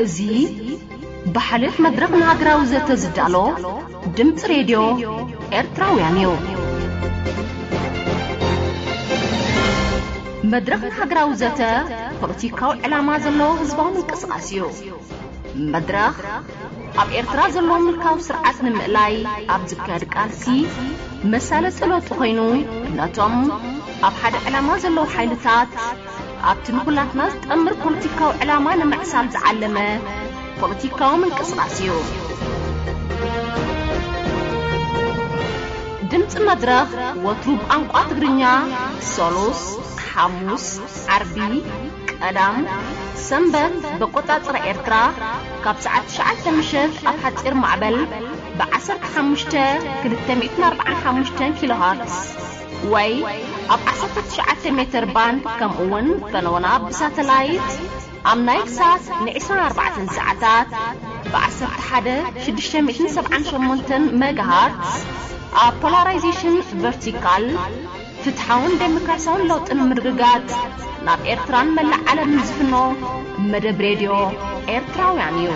زي بحالة مدربنا جراوزة تزدالو دمت راديو إرتراويانيو مدربنا جراوزة بروتيكاو علامة زلو هزبان القصقاسيو مدرب أب إرترا زلو ملكاو سرعة نمقلاي أب ذكر كالسي مسالة سلو تخينو نتم أب حد علامة زلو حيلتات أبت مقولات ناس تأمر بوليتيكاو علامة معسال زعلمة بوليتيكاو من كسراسيو دمت مدرخ وطروب أنقاط غرنيا سولوس حاموس عربي كأدام سنبت بقطات رأيرترا كابسعات شعال تمشف أبحات إرمعبل بعسر حاموشتا كدتمئتنا 4 كيلو هارتس وي أب عصفت شعات متر بان كم أون فنونا بساتلايت أم نايكسات نعسون 4 ساعتات بعصفت حدا شدشة 178 ميجا هارتز أب بولاريزيشن فيرتيكال تتحاون ديمكراسون لوت المرققات ناب إيرتران ملع على نزفنو مدب راديو إيرتراو يعنيو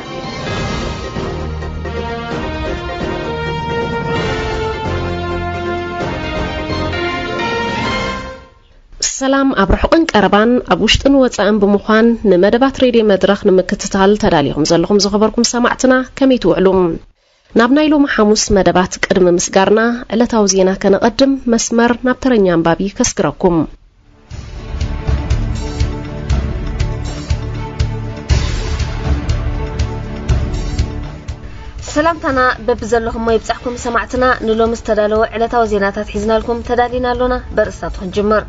سلام أبرحقن كربان أبوشتن وتأم بمخان نمدبات راديو مدرخ نمكتتال تداليهم زلهم زخبركم سمعتنا كميتو علوم نابنا يلوم حاموس مدبات كرم مسقرنا اللي توزينا كان قدم مسمر نابترنيان بابي كسقركم سلامتنا ببزلهم ما يبزحكم سمعتنا نلوم استدالو على توزينا تتحزنا لكم تدالينا لنا برساتهم جمر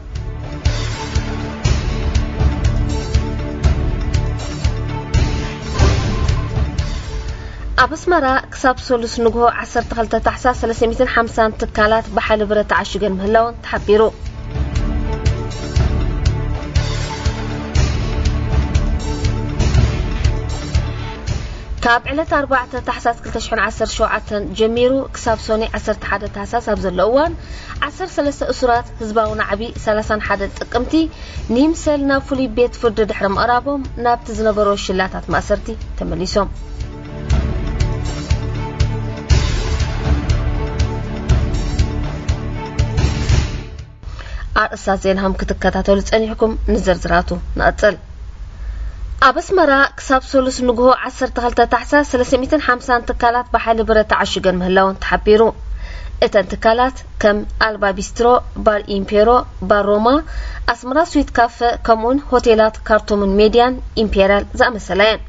أبسمرة كسب سولس نجوه 10 تحساس 350 تكالات بحال برت عشجن مهلون تحبيرو. كاب على 4 تحساس 10 شعة جميرو كسب سوني 10 حدا تحساس أبزلوان 10 ثلاثة أسرات هزباون عبي 30 حدا تقمتي نيم سلنا فولي بيت فرد دحرم قرابهم نابت زنبرو شلاتات مأسرتي تمليسهم. أرسازين هم كتكاتاتو لتأنيحكم نزرزراتو نقتل أبسمرا كساب سولس نجوه 10 تحساس 350 تكالات بحال برت عشجن مهلون تحبيرو إتن تكالات كم ألبا بيسترو بار إمبيرو بار روما أسمرا سويت كافة كمون هوتيلات كارتومن ميديان إمبيرال زا مسلاين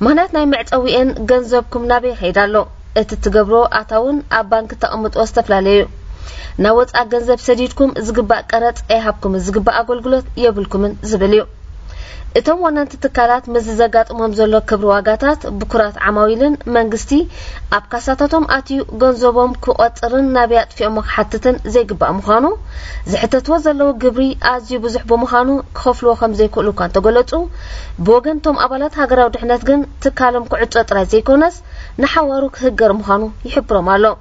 مهنات نايمعت أويئن جنزبكم نابي حيدالو إتتقبرو أتاون أبانك تأمت واستفلاليو ناوت أجنزب سديدكم زقباء قرط إيهابكم زقباء أقولقلوت يبلكم زبليو إتوانا تتكالات مززاقات ممزولو كبرواقاتات بكرات عماويلن منقستي أبكاساتاتهم آتيو جنزبهم كواترن نابيات في أمك حتتن زي قباء مخانو زي حتى توزلو قبري آزيو بزحبو مخانو كخفلوكم زي كولو كان تقولتو بوغنتم أبالات هاقراو دحناتقن تكالم كعطوات رازي كونس نحواروك هقر مخانو يحبرو مالو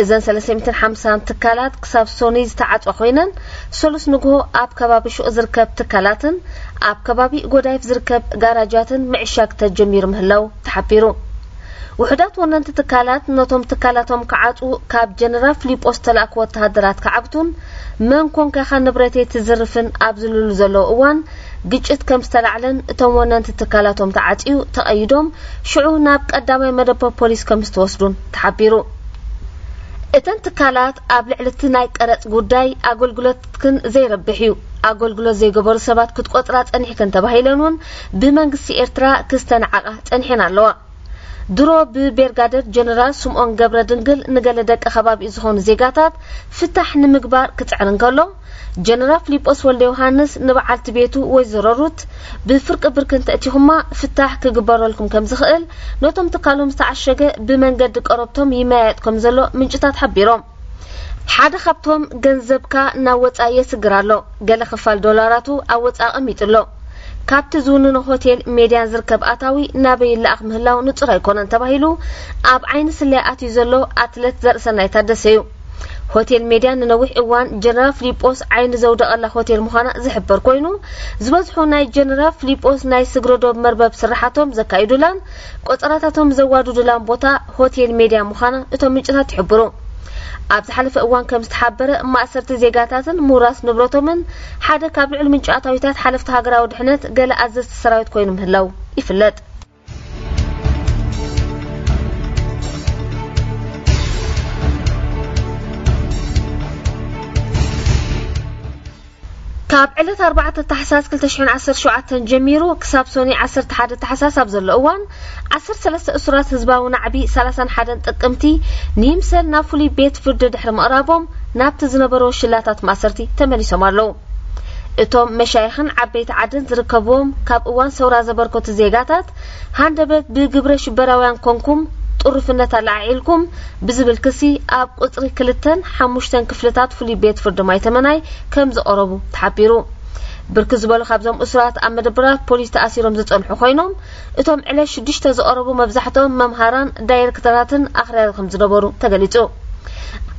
إذن 350 تكالات كساب سونيز تعات وخوينن سولس نجوه أب كبابي شو زركب تكالاتن أب كبابي قدايف زركب جاراجاتن معشاك تجمير مهلو تحبيرو وحدات ونن تكالات نتم تكالاتهم كعاتو كاب جنرال فليب أوستل أكوا تهدرات كعبتون من كون كخان نبرتي تزرفن أبزلو زلو أوان جيجت كم استلعلن تونن تكالاتهم تعاتيو تأيدهم شعو ناب قدامي مدبا بوليس كم استوصلون تحبيرو إتن تكالات قبل علتناي قرط غداي أقولقلتكن زي ربحيو أقولقلو زي قبر سبات كنت قطرات أنحي كنت بهيلنون بمنقسي إيرترا كستن عقه تنحينا لوا درو ببيرغادر جنرال سمعون قبر دنقل نقلدك أخباب إزخون زيقاتات فتح نمقبار كتعننقلو جنرال فليبوس والديوهانس نبعال تبيتو ويزرروت بفرق بركن تأتيهما فتح كقبارو لكم كم زخقل نوتم تقالو مستعشق بمنقدك أربطهم يماياتكم زلو من جتات حبيروم حدا خبطهم جنزبكا ناوت آيه سقرالو قال خفال دولاراتو أوت أميتلو كابت زونن هوتيل ميديان زركب أتاوي نابي اللأخ مهلاو نترى يكون انتبهيلو أب عين سلية أتيزلو أتلت زرسان يتدسيو هوتيل ميدان نوح إوان جنرال فليبوس عين زودا الله هوتيل مخانا زحبر كوينو زبزحو ناي جنرال فليبوس ناي سقردو مربب سرحاتهم زكاي دولان قطراتهم زوادو دولان بوتا هوتيل ميدان مخانا اتمنجتا تحبرو أبز حلف إوان كم استحبر ما أسرت زيجاتاتن موراس نبرتمن حدا قبل علم جعطاويتات حلف تهاجروا دحنت قال أزز السراويت كوينو مهلو يفلت. كاب علة 4 تحساس كل تشحن 10 شعة جميرو كساب سوني 10 1 تحساس أبز الأوان 10 3 أسرات هزباون عبي 3 1 تقمتي نيمسل نافولي بيت فرد دحر مقرابهم نابتزنبرو شلاتات مأسرتي تملي سمارلو إتوم مشايخن عبيت عدن زركبوهم كاب أوان سورا زبركو تزيقاتات هاندبت بيقبرش براوان كونكم تقرفنا تلعيلكم بزبل كسي أب قطر 2 5 كفلتات فلي بيت فرد ماي تمناي كم زقربو تحبيرو بركز بالو خبزهم أسرات أم دبرات بوليس تأسيرهم زتقلحو خوينهم إتهم على 6 زقربو مبزحتهم ممهاران داير كتراتن آخر 5 دبرو تقلتو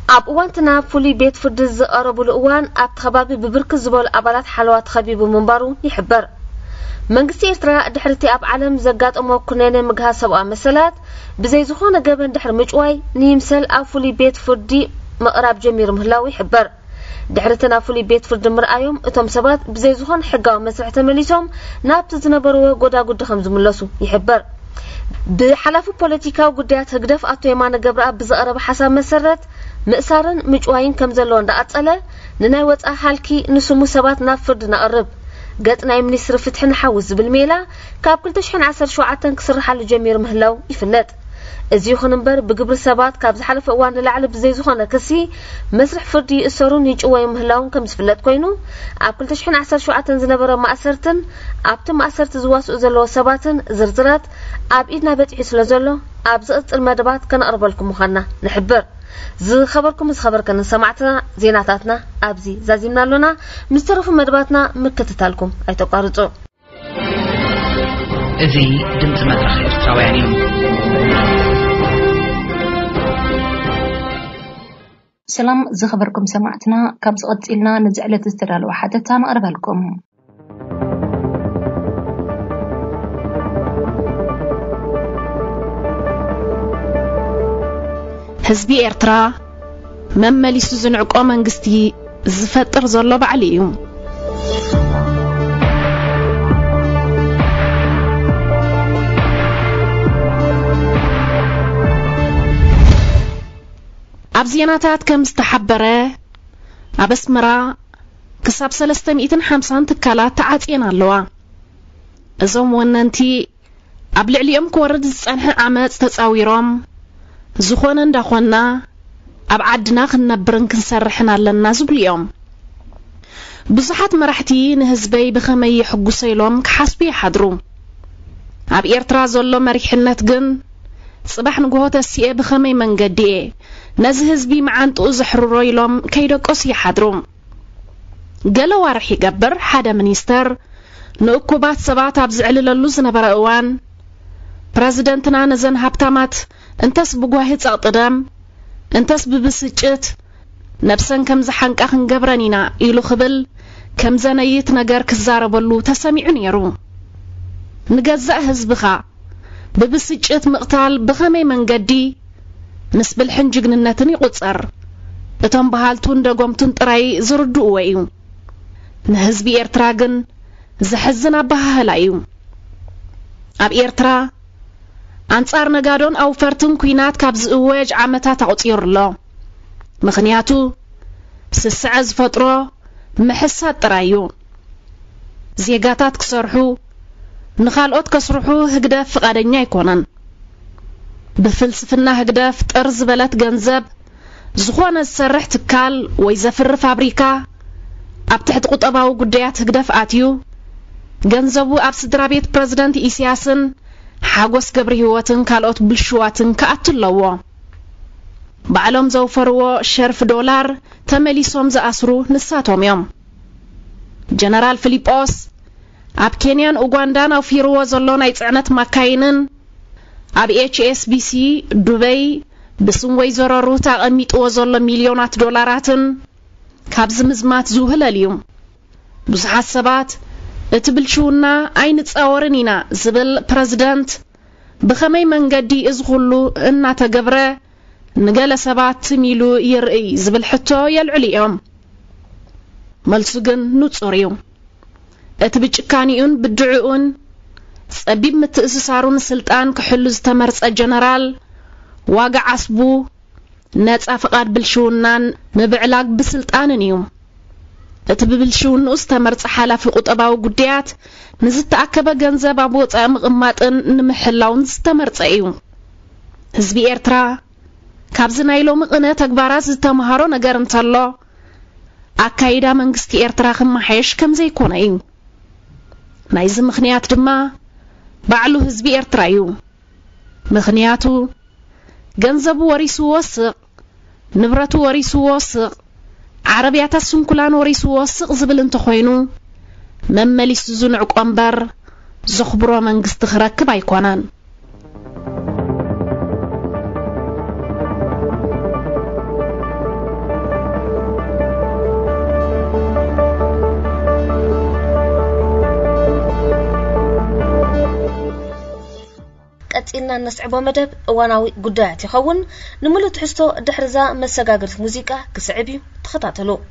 أب وانتنا فلي بيت فرد زقربو الأوان أب تخبابي ببركز بالو أبالات حلوات خبيبو منبارو يحبر منقسي إرتراء دحرتي أب عالم زقات أمو كنين مقها سبقا مسالات بزي زخونا قابن دحر مجواي نيمسل أفولي بيت فردي مقراب جمير مهلاوي حبر دحرتنا أفولي بيت فرد مرآيوم اتم سبات بزي زخون حقاو مسرح تمليسهم نابتزنا بروا قدا قد خمز ملسو يحبر بحلافو بوليتيكاو قديات هقدف أتو يمانا قبرا بزقرب حساب مسرات مقسارن مجواين كمزلون دا أتسألة ننايوات أحالكي نسمو سبات ناب فردنا قرب قد نايم نسر فتحن حوز بالميلة كاب كل تشحن 10 شعة كسر حال جمير مهلو يفلت ازيوخن امبر بقبر سبات كاب زحلف اوان للعلب بزيزوخن كسي مسرح فردي اسرون يجقوي مهلو كم زفلت كوينو اب كل تشحن 10 شعة زنبرا ما اسرتن ابت ما اسرت زواسو زلو سباتن زرزرات اب ايدنا بتحي سلازلو اب زقت المدبات كان اربلكم مخنا نحبر زخبركم زخبركن سمعتنا زيناتاتنا أبزي زازمنا لنا مسترف مدباتنا مكتتالكم أي تقارضوا إذي دمت مدرخير سواني سلام زخبركم سمعتنا كم سقط إلنا نزعلت استرال وحدتها نقرب لكم حزبي إرترا مملي سوزن عقو منغستي زفتر زلو بعليهم أبزياناتات كم استحبره أبسمرا كساب 350 تكالات تعاتينا اللوا إزوم وننتي أبلع ليهم كورد زسانح عمات تتساويرهم زخونا ندخونا أبعدنا خنبرن كنسرحنا لنا زبل يوم بصحات مرحتي نهزبي بخمي حقو سيلوم كحاسبي حدرو أب إرترا زولو مريحنا تقن صباح نقوه تسيه بخمي من قديه نزهزبي معان تقوز حرورو يلوم كيدو قوسي حدرو قلو وارحي قبر حدا منيستر نوكوبات سبات أبزعل للوزن براوان برازدنتنا نزن هابتامات انتس بقواهيت أقدام انتس ببسجت نفسن كم زحنك أخن قبرانينا إلو خبل كم زنايت نقار كزار بلو تسمعون يرو نقزق هزبخا ببسجت مقتال بخمي من قدي نسب الحنجق ننتني قدسر اتن بحالتون دا قومتون تراي زردو ويو نهزب إرتراغن زحزنا بها هلايو أب إرترا أنصار نقادون أو فرتن كوينات كابز اواج عامتا تغطير الله مخنياتو سسعز فترو محسات ترايو زيقاتات كسرحو نخالقوت كسرحو هقداف قادنيا يكونن بفلسفنا هقداف تقرز بلات غنزب زخوانا السرح تكال ويزفر فابريكا أبتحت قطباو قديات هقداف آتيو غنزبو أبسدرابيت برزيدنت إيسياسن حاقوس قبر هواتن كالوت بلشواتن كأتلوا بعلم زوفروا $10 تملي سومز أسرو نساتهم يوم جنرال فيليبوس أب كينيان أوغواندان أو فيروا زلونا يتعنات مكاينن أب HSBC دبي بسون ويزور روتا أميت وزول مليونات دولارات كابز مزمات زوهل اليوم بزح السبات اتبلشونا عين تصورنينا زبل برزدنت بخمي من قدي ازغلو انا تقبره نقال سبات ميلو يرئي زبل حتو يلعليهم ملسوغن نوتصوريهم اتبجكانيون بدعوون ابيب متأسسارون سلطان كحلوز تمرس الجنرال واقع عصبو نات افقاد بلشونان مبعلاق بسلطان يوم اتببلشون استمرت حلاف القطباو قديات نزت اكبا جنزا بابوت امغمات نمحلاون استمرت ايوم هزبي ارترا كابزنا يلو مغنى تكبارات زتمهارو نقرن تالو اكايدا منغستي ارترا خم حيش كم زيكون ايوم نايزم مخنيات دما بعلو هزبي ارترا يوم مخنياتو جنزبو وريسو وصق نبرتو وريسو وصق عربيات السنكلان وريسو وصق زبل انتخوينو ممالي سزون عقوانبر زخبرو من قستخرك بايقوانان إننا نسعب مدب واناوي قدايات يخون نملو تحسو دحرزا مساقاقرت موزيكا كسعبي تخطاتلو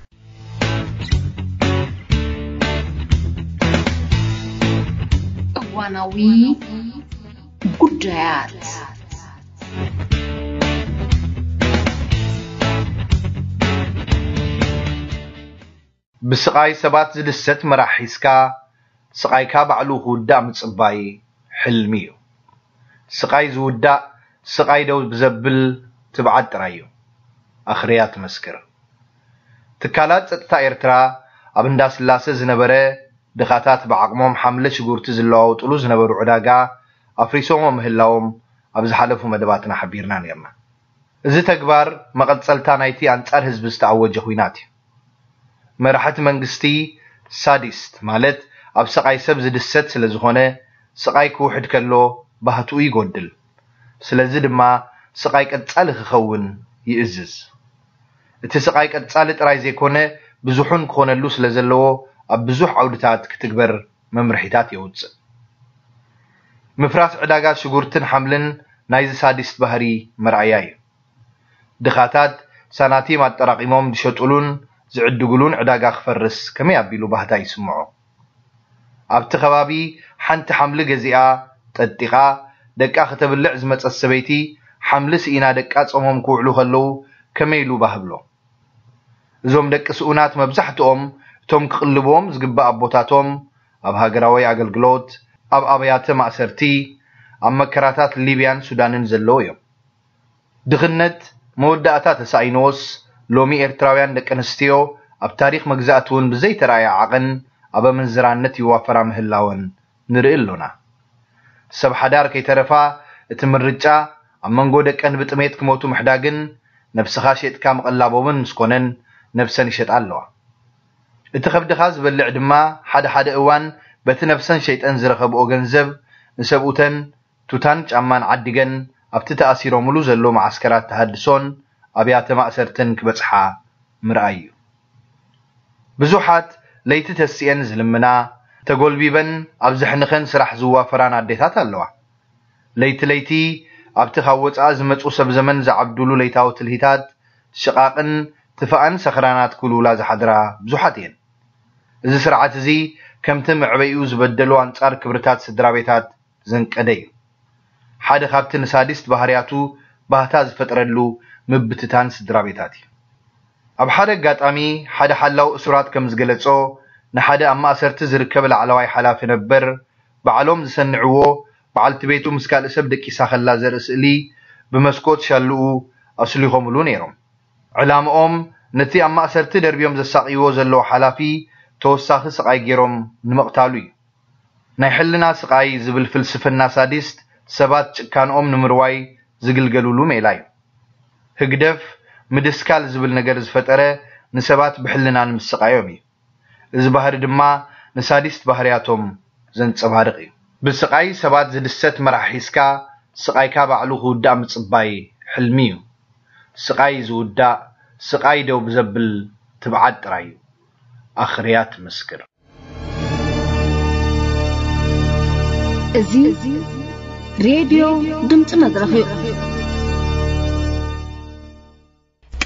واناوي قدايات بسقاي سبات زلست مراحيسكا سقاي كابعلو قدام تصباي حلميو سقاي زودا سقاي دو بزبل تبعد رايو اخريات مسكر تكالات تا ارترا ابنداس لاسه زنبره دخاتات بعقمهم حمله شغورت زلاو طلو زنبرو عداغا افريسوم مهلاوم ابزحالفو مدباتنا حبيرنا نيما اذ تكبار مقلصلتا نايتي انصار حزب استعوجه ويناتي مرحت منغستي سادست مالت اب سقاي سبز دست سلازونه سقاي كوحد كلو بهاتو يغدل سلازي دما سقاي قصال خخون يئزز ات سقاي قصال طراي زيكونه بزحون كونلو سلازلو اب بزح عودتات كتكبر ممرحيتات يوص مفراس عداغا شغورتن حملن نايز سادست بحري مرعياي دخاتات سناتي ما تراقيموم دشطولون زعدغلون عداغا خفرس كما يابيلو بهتا يسمعو ابت خبابي حنت حمل جزيئه تدقا دقا ختبلع زمص سبيتي حملس اينا دقا صومهم كوعلو خلو كميلو باهبلو زوم دق سؤونات مبزحتهم توم كقلبهم زغبا ابوتاتهم اب هاغراوي اغلغلوت اب ابيات ماسرتي ام مكراتات ليبيان سودانن زلو يوم دغنت موداتات ساينوس لومي ارتراويان دقنستيو اب تاريخ مغزاتون بزي ترايا عقن اب منزرانت يوافرا مهلاون نرئلونا سب حدار كي ترفا اتمرجا امنغو دقن بطميت كموتو محداغن نفسخا شيت كام قلابومن مسكونن نفسن يشط الله اتخفدخاز بلع دما حد حد اوان بتنفسن شيطان زرخبو غنزب نسبوتن توتان جامان عدغن ابت تاثيرو ملو زلو معسكرات تحدسون ابيات ماسرتن كبصحا مرعيو بزوحات ليت تسين زلمنا تقول بيبن أبزحن خن سرح زوا فران عديتات اللوا ليتي أبتخوت أزمت أصب زمن زعبدولو ليتاو تلهيتات شقاقن تفقن سخرانات كلو لا زحدرا بزوحاتين إذا سرعة زي كم تم عبيو زبدلو أنصار كبرتات سدرابيتات زنك أدي حاد خابتن سادست بحرياتو بهتاز فترلو مبتتان سدرابيتاتي أبحاد قاتامي حاد حلو أسرات كمزقلتسو نحاد اما اسرت زركب العلوي حلاف نبر بعلوم زسنعو بعلت بيتو مسكال سب دقي ساخلا زرسلي بمسكوت شالو اصليهم لونيرم علامهم نتي اما اسرت دربيوم زساقيو زلو حلافي توساخ سقاي غيروم نمقتالوي ناي حلنا سقاي زبل فلسفنا سادست سبات كانهم نمرواي زغلغلولو ميلاي هغدف مدسكال زبل نجر زفتره نسبات بحلنا نمسقايومي زبهر دما نسادست بحرياتهم زن صبارقي بسقاي سبات زدست مراحيسكا سقاي كابعلو قدام صباي حلميو سقاي زودا سقاي دو بزبل تبعت رايو اخريات مسكر ازي راديو دمت مدرخي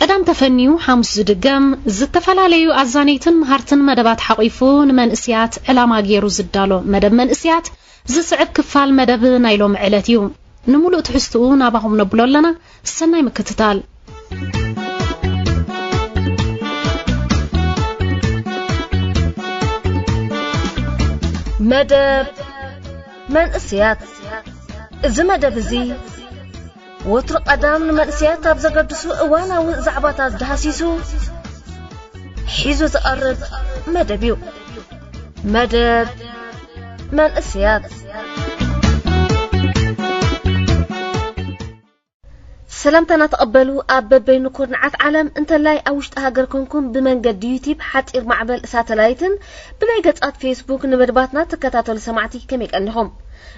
قدام تفنيو حمس دقام زتفلاليو عزانيتن مهارتن مدبات حقيفون من اسيات الا ما غيرو زدالو مدب من اسيات زسعب كفال مدب نايلوم علاتيو نمولو تحسطو نابهم نبلو لنا سناي مكتتال مدب من اسيات زمدب زي وتر قدام من اسيات ابزغدسو وانا وزعبات دحسيسو حيزو تقرب مدبيو مدب من اسيات سلامتنا تقبلوا اب بين كورنعات عالم انت لاي اوشت هاجركمكم بمنجد يوتيوب حتى معبل ساتلايتن بناي قطات فيسبوك نمرباتنا تكتاتل سمعتي كميك انهم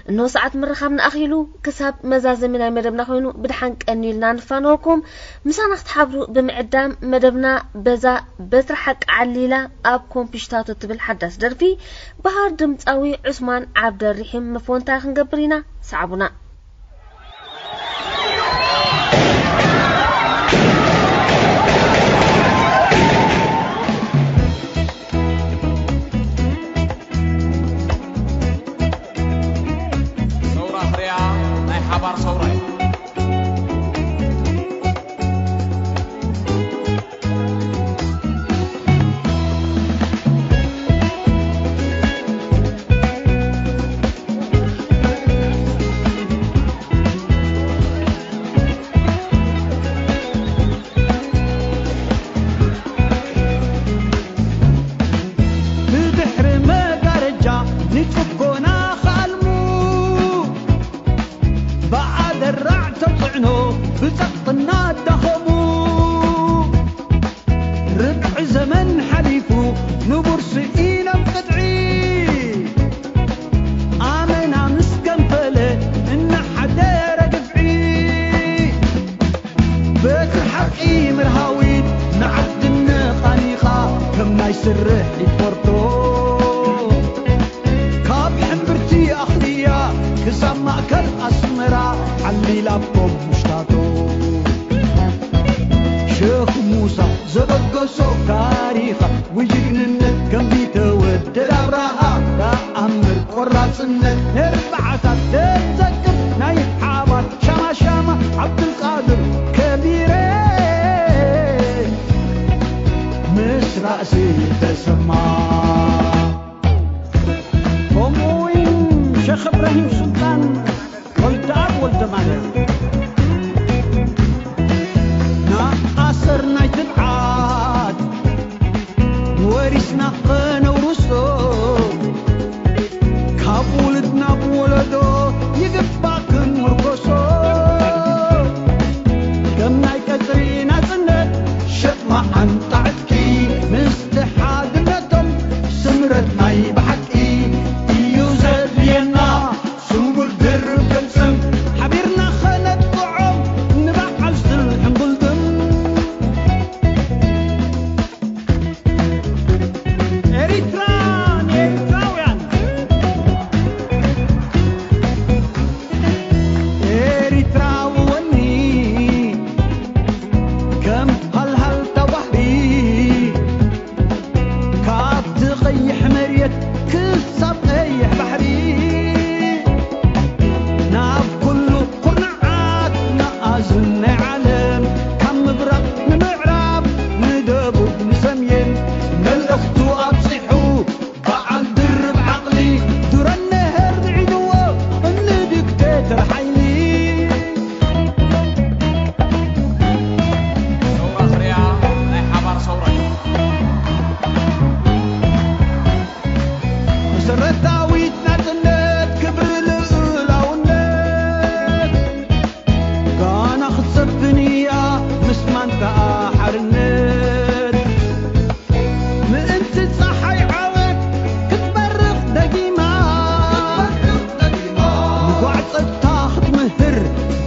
انه ساعات مرخمنا اخيلو كساب مزازمنا مدبنا خوينو بدحنق انيلنا نفانوكم مسانا تحبروا بمعدام مدبنا بزا بترحق عليلا اب كومبيشتاتو تبل حدث درفي بهار دمصاوي عثمان عبد الرحيم مفونتا خنقبرينا صعبنا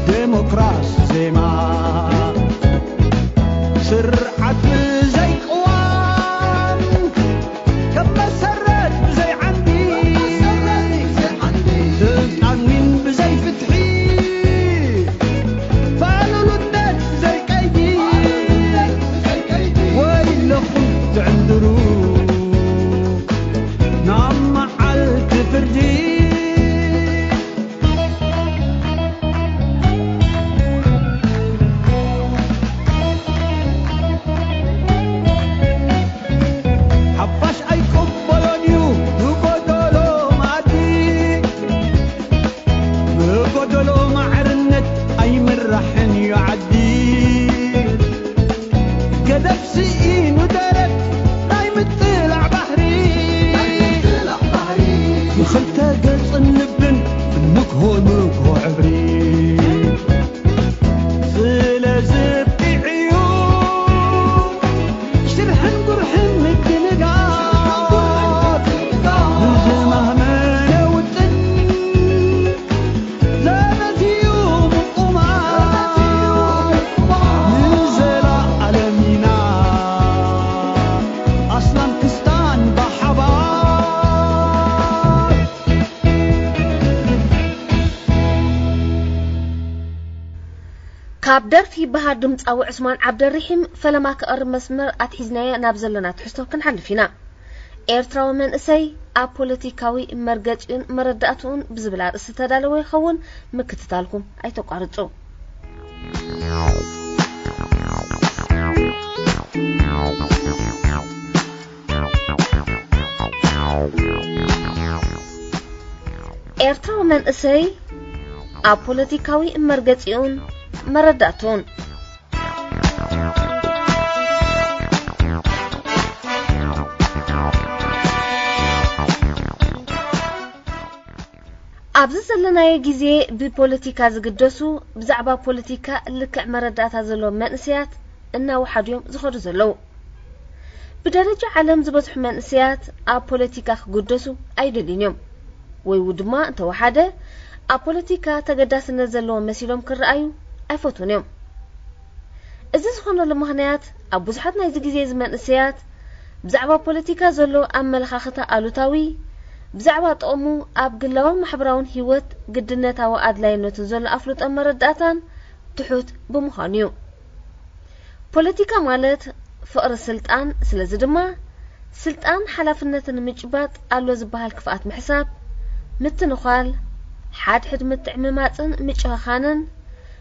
ديمقراس زي ما كابدر في بها دمت أو عثمان عبد الرحيم فلما كأر مسمر أتحزنايا نابزلنا تحسته كن حنفينا إيرتراو من إساي أبوليتيكاوي مرجعين مرداتون بزبلار استدالوا يخون مكتتالكم أي تقارجوا إيرتراو من إساي أبوليتيكاوي مرجعين مرداتون أبزز لنا جزء بpolitica زقدسو بزعبا politica لك مردات هذا اللون ما نسيت إنه واحد يوم زخر زلوا بدرجة علم زبط ما نسيت أpolitica قدسو أي دلينيوم ويود ما أنت واحدة أpolitica تقدس نزلوا مسيرهم كرأيو أفتونيوم إذا سخنا لمهنيات أبوز حدنا إذا جزء زمان نسيت بزعبا politica زلوا أما الخاخطة ألوتاوي بزعبة أمو أبقلوان محبراون هيوت قدنتا وأدلين وتنزل أفلوت أم ردأتان تحوت بمخانيو بوليتيكا مالت فقر السلطان سلزدما سلطان حلفنة مجبات ألوز بهالكفاءات محساب متنخال حد متعممات مجهخانا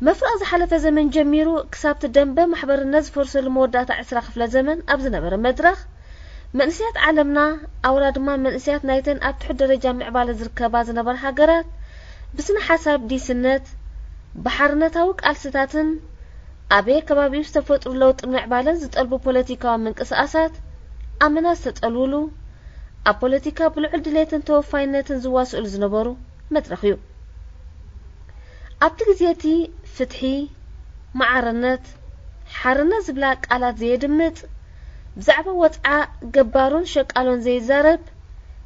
مفرق زحلف زمن جميرو كسابت دنبه محبر الناس فرصة المودات عسرة خفلة زمن أبزنا برمدرخ منسيات عالمنا أولاد ما منسيات نايتين أبتحد درجة معبالة زركبة زنبر حقرات بسنا حساب دي سنة بحرنا توك ألستاتن أبي كبابي يستفوت ولوت معبالة زتقلبو بوليتيكا من قصاصات أمنا ستقلولو أبوليتيكا بالعد ليتن توفايناتن زواسو الزنبرو مترخيو أبتغزيتي فتحي معرنات حرنا زبلاك على زيدمت بزعبة وطعة قبارون شكالون زي زارب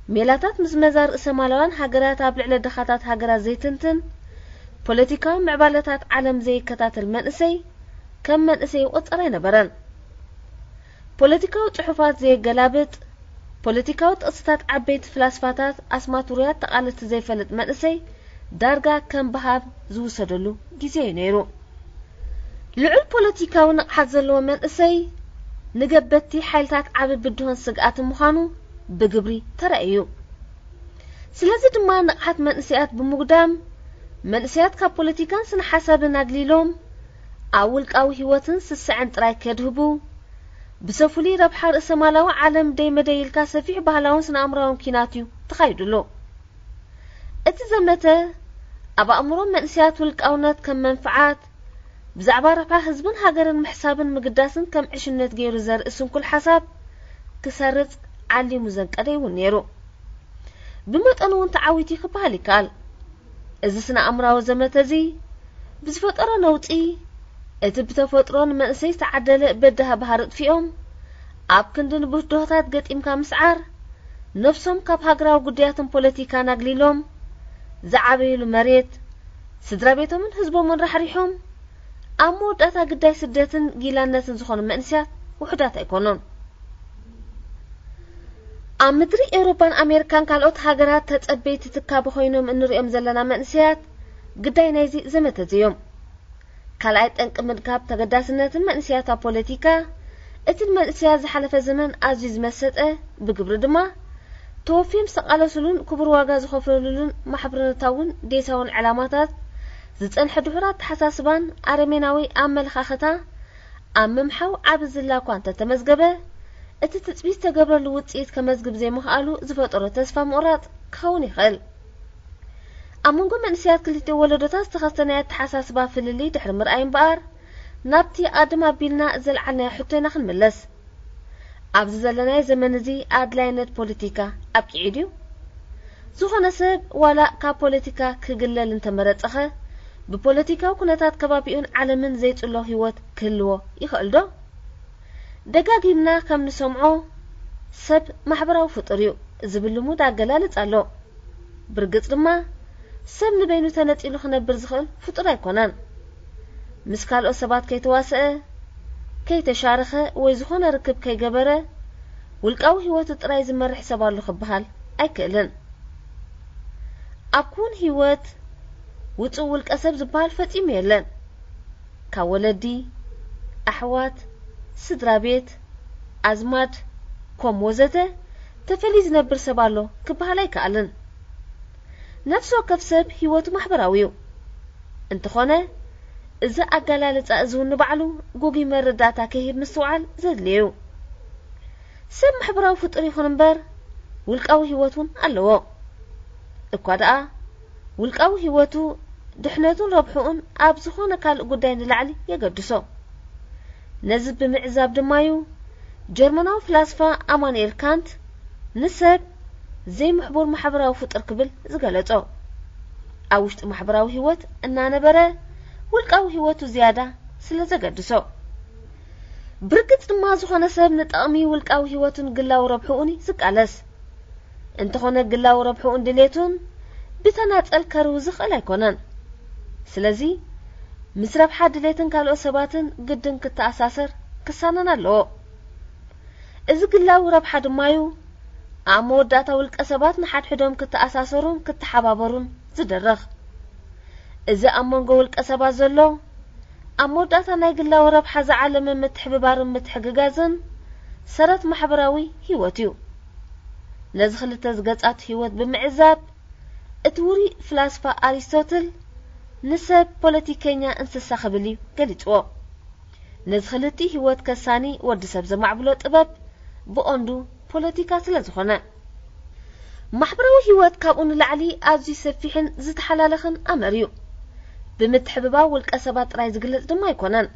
ميلاتات مزمزار اسمالوان حقرات أبلعلى دخاتات حقرات زي تنتن بوليتيكا معبالتات عالم زي كتات المنسي كم منسي وطعرين بران بوليتيكا وطحفات زي قلابت بوليتيكا وطقصتات عبيت فلاسفاتات أسماتوريات تقالت زي فلت منسي دارقا كم بحاب زو سدلو جيزي نيرو لعو بوليتيكا ونقحزلو منسي نجبتي حالتات عبد بدهن سقات مخانو بجبري ترأيو سلازد ما نقحت منسيات بمقدام منسيات كابوليتيكان سن حساب ناقليلوم أولك أو هيوتن سسعن ترايك يدهبو بسفولي ربحار اسمالاو عالم دايما دايلكا سفيح بهلاون سن أمراهم كيناتيو تخايدلو اتزمنتا أبا أمرون منسيات ولك أونات كم منفعات بزعبا ربحا هزبن هاقرن محسابن مقداسن كم عشنات غير زار اسم كل حساب كسارت علي مزنك أدي ونيرو بمت أنوان تعاويتي خبهالي كال إذا سنا أمرا وزمتزي بزفت أرى نوتئي اتبتا فترون منسيس تعدل بدها بهارت فيهم أبكندن بوشدوهتات قد إمكا مسعار نفسهم كاب هاقراو قدياتن بوليتيكا ناقليلهم زعابي لمريت سدرابيتو من هزبو من رحريحهم أمود أتا قداي سداتن جيلان ناتن زخون منسيات وحدات ايكونون أمدري إيروبان أميركان كالوت هاقرات تتقبيت تكابو خوينوم إنو رئيوم زلنا منسيات قداي نايزي زمتزيوم كالايت انك مدكاب تقداسناتن منسياتا بوليتيكا اتن منسيات زحالفة زمن أزيز مساتة بقبر دما توفيم سقالو سلون كبر واقا زخوفر للون محبرنا تاون ديساون علاماتات زتن حدورات حساسبان أرميناوي أمل خاختا أممحو عبز الله كوانتا تمزقبه اتتتبيس تقبر لوت ايد كمزقب زي مخالو زفوت أورو تسفى مورات كخوني خل أمونقو منسيات كلتي ولدوتا استخستنيات حساسبان في اللي دحر مرأين بقار نابتي آدما بيلنا زل عنا حتينا خنملس عبز زلنا زمن زي آدلينت بوليتيكا أبكي عيديو زوخو نسب ولا كا بوليتيكا كقلة لنتمرت أخي بpolitica كنتات كبابيون على من زيت الله هيوت كلوا يخلدو دقاقنا كم نسمعو سب محبرو فطريو زبلمو تعقلالت علو برقص لما سب نبينو تانت إلو خنا برزخل فطري كونان مسكال او سبات كي تواسئ كي تشارخه ويزخون ركب كي جبره والقاو هوات ترايز مر حساب له خبحال اكلن اكون هوات وتقول كسب زبال فتيم يلن كولدي احوات سدرا بيت ازمات كوموزته تفليز نبر سبالو كبحالي كالن نفسو كفسب هوات محبراويو انت خونه إذا أقلالت أزون بعلو قوقي مرداتا كهيب مستوعال زاد ليو سمح براو فطري خنبر والكاو هواتون ألوو إكواداء والكاو هواتو دحناتون ربحون أبزخونا كال قدين العلي يقدسو نزب بمعزاب دمايو جرمانو فلاسفة أمانير كانت نسب زي محبور محبراو فطر قبل زقالتو أوشت محبراو هوات أنانا برا والقاو هواتو زيادة سلازقدسو بركت نمازو خانا سب نتقامي والقاو هواتو نقلاو ربحوني سقالس انتخونا قلاو ربحون دليتون بتنات الكروزخ الايكونان سلازي مسرب حد دليتن كالو سباتن قدن كتاساسر كساننا لو إذ قلاو ربحاد مايو عمود داتا والقاسباتن حد حدوم كتاساسرون كتحبابرون زدرخ إذا أمون قولك أسابا زلو أمود أتنا يقلو ربحة زعلم متحببار متحققازن سرت محبراوي هيواتيو نزخل تزقات هيوات بمعزاب اتوري فلاسفة أريستوتل نسب بوليتيكينيا انسساخبلي قلتو نزخلتي هيوات كساني وردسب زمعبلوت أباب بقوندو بوليتيكا سلزخونا محبراوي هيوات كابون لعلي أزي سفيحن زد حلالخن أمريو بمتحببا والكاسبات رايز قلت دماي كونان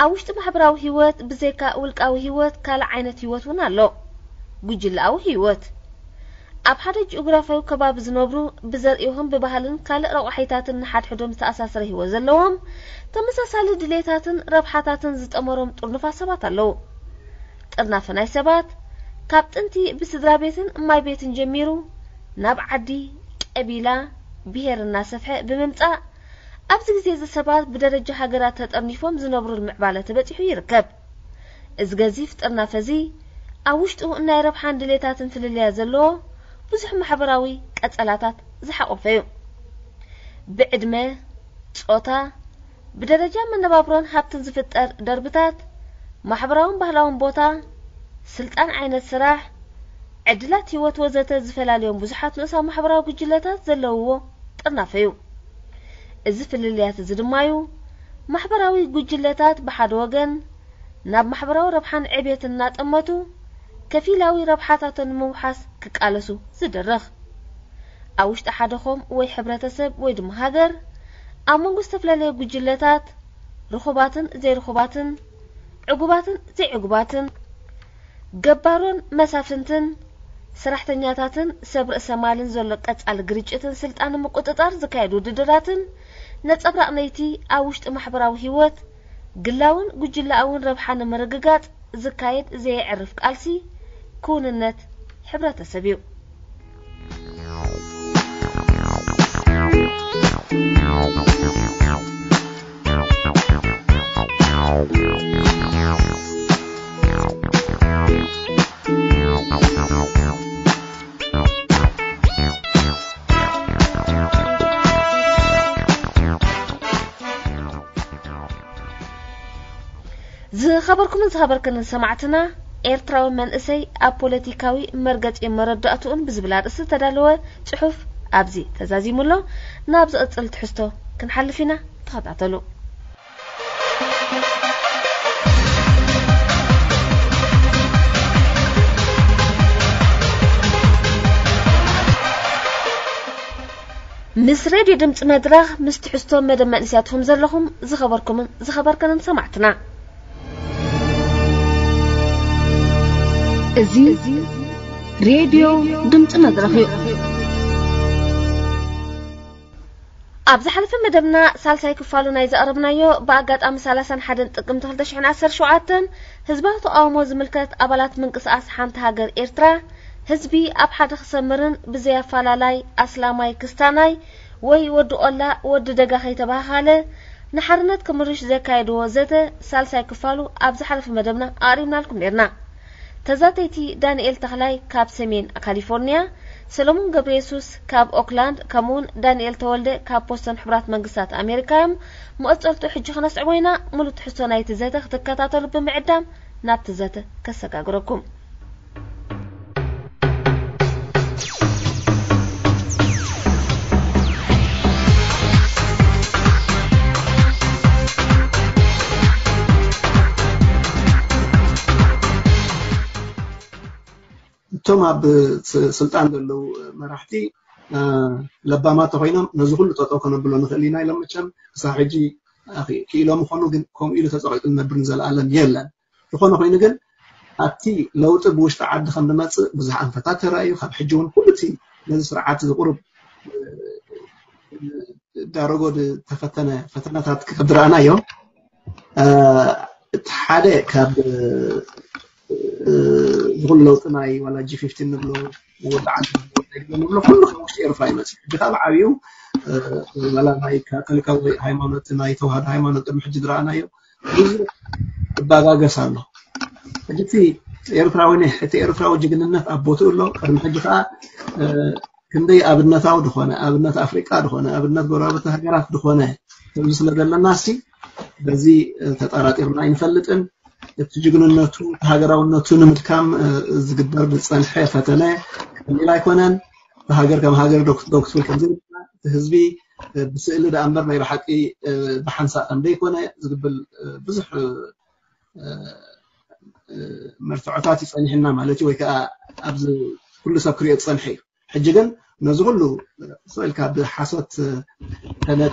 اوشت محبراو هيوات بزيكا والكاو هيوات كال عينة هيوات ونالو قجل او هيوات ابحاد جغرافيو كباب زنوبرو بزرئيوهم ببهالن كال روحيتاتن حد حدوم تأساس رهيو زلوهم تمساسال دليتاتن ربحاتاتن زد امروم ترنفا سبات اللو ترنافناي سبات كابت انتي بسدرابيتن ماي بيتن جميرو نابعدي قبيلا بهير الناسفحة بممتع أبز جزيز السبات بدرجة حجرات هتقرنيفهم زنبر المعبالة تبتي حيركب إذ جزيفت النافذي أوشتو إن يربح عند ليتات في اللي زلوا بزح محبراوي كأتلاتات زحقوا فيه بعد ما تقطع بدرجة من نبابرون هبت زفت دربتات محبراهم بهلاهم بوتا سلطان عين السراح عدلات وتوزت زفلاليهم بزحات نسا محبراو بجلتات زلوا طرنا فيه الزفل اللي هتزد مايو محبراوي جلتات بحد وجن ناب محبراو ربحان عبية النات أمتو كفيلاوي ربحاتات موحس كقالسو زدرخ أوشت أحدهم ويحبر تسب ويدم هاجر أمون استفلالي جلتات رخبات زي رخبات عقوبات زي عقوبات جبارون مسافتن سرحتنياتاتن سبر سمالن زلقت على جريجتن سلطان مقططار زكايدو ددراتن نت أبرق نيتي أوشت محبراو هيوات قلاون قجلاون ربحان مرققات زكايد زي عرف قالسي كون النت حبرة السبيو خبركم من خبركن سمعتنا إيرتراو من إسي أبوليتيكاوي مرقج إمرداتون بزبلاد إسي تدالوه صحف أبزي تزازي مولو نابز أطل تحستو كنحل فينا تخبعتلو مس راديو دمت مدرخ مس تحستو مدام مأنسياتهم زلهم زخبركم من زخبركن سمعتنا أزي راديو دمت مدرخ أبز حلف مدبنا سالساي كفالونا إذا قربنا يو باقات أم سالسان حدن تقم تهلدش عن أسر شعاتن هزبات أوموز ملكات أبلات من قصاص حانت هاجر إيرترا هزبي أبحد خسمرن بزي فالالاي أسلاماي كستاناي وي ودو ألا ودو دقا خيتبها خاله نحرنات كمرش زي كايدو زيته سالساي كفالو أبز حلف مدبنا قاربنا لكم ليرنا تزاتيتي دانيال تخلاي كاب سمين كاليفورنيا سلمون جبريسوس كاب أوكلاند كمون دانيال تولد كاب بوستن حبرات منقصات أمريكا مؤسسة تحج خناس عوينا ملوت حسنا يتزاته اختكاتا طلب معدام ناب تزاته كسكا جروكم ثم بسلطان دلو مرحتي لبما تغينا نزغل تطوكنا بلو نخلينا لما كان صاحجي اخي كي لو مخونو كم الى تصاقط نبرن زال العالم يلا يكون خلينا قال اتي لو طبوش تعد خن مص بزح انفتات رايو خب حجون كلتي لز سرعات القرب دارغود تفتنا فتنات كدرانا يوم اتحاده كاب يقول لو تناي ولا جي 15 نبلو ولا عند نبلو كله مش يرفع يمس بخاب عيو ولا نايكا كلكاوي هايمانوت ناي توهاد هايمانوت محجد رانايو باغا غسانو اجتي يرفعوني حتى يرفعوا جننات ابوتو لو قدم حجتا كندي ابنتاو دخونه ابنت افريقيا دخونه ابنت غرابه هجرات دخونه مثل دلناسي بزي تطاراتيرنا ينفلطن تجيغنونتو هاجراونتو نمتكام زغدر بصنحه فتنه لا يكونن هاجر كم هاجر دكتور كنزل حزبي بسئله ده انبر ما يرحقي بحنسا اند يكون زغبل بزح مرتعطات يصنحنا مالتي ويك ابز كل سكريت صنحي حججن نزغلو سئلك بحسات تنت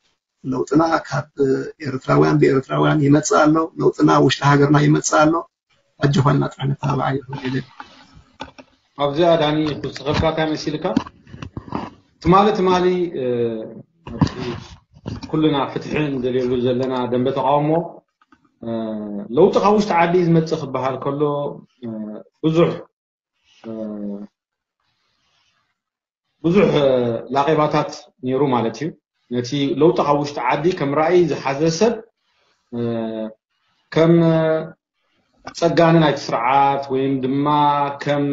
ለውጥና ካብ ኤርትራውያን በኤርትራውያን ይመጻሉ ለውጥና ውሽተ ሀገርና ይመጻሉ አጀዋልና ጣነ ታባይ ይሁን አብዛ ዳኒ ኩስከፋ ካምሲልካ ተማሊ ኩልና ፍትህን ደለሉ ዘለና ደንበ ተቃውሞ ለውጥ ካውሽተ ዓዲ ይመጽህ ባህል ከሎ ብዙሕ ላቂባታት ኒሩ ማለት እዩ نتي لو تقاوش تعدي كم رأي زحزسب كم صقاننا يتسرعات وين دما كم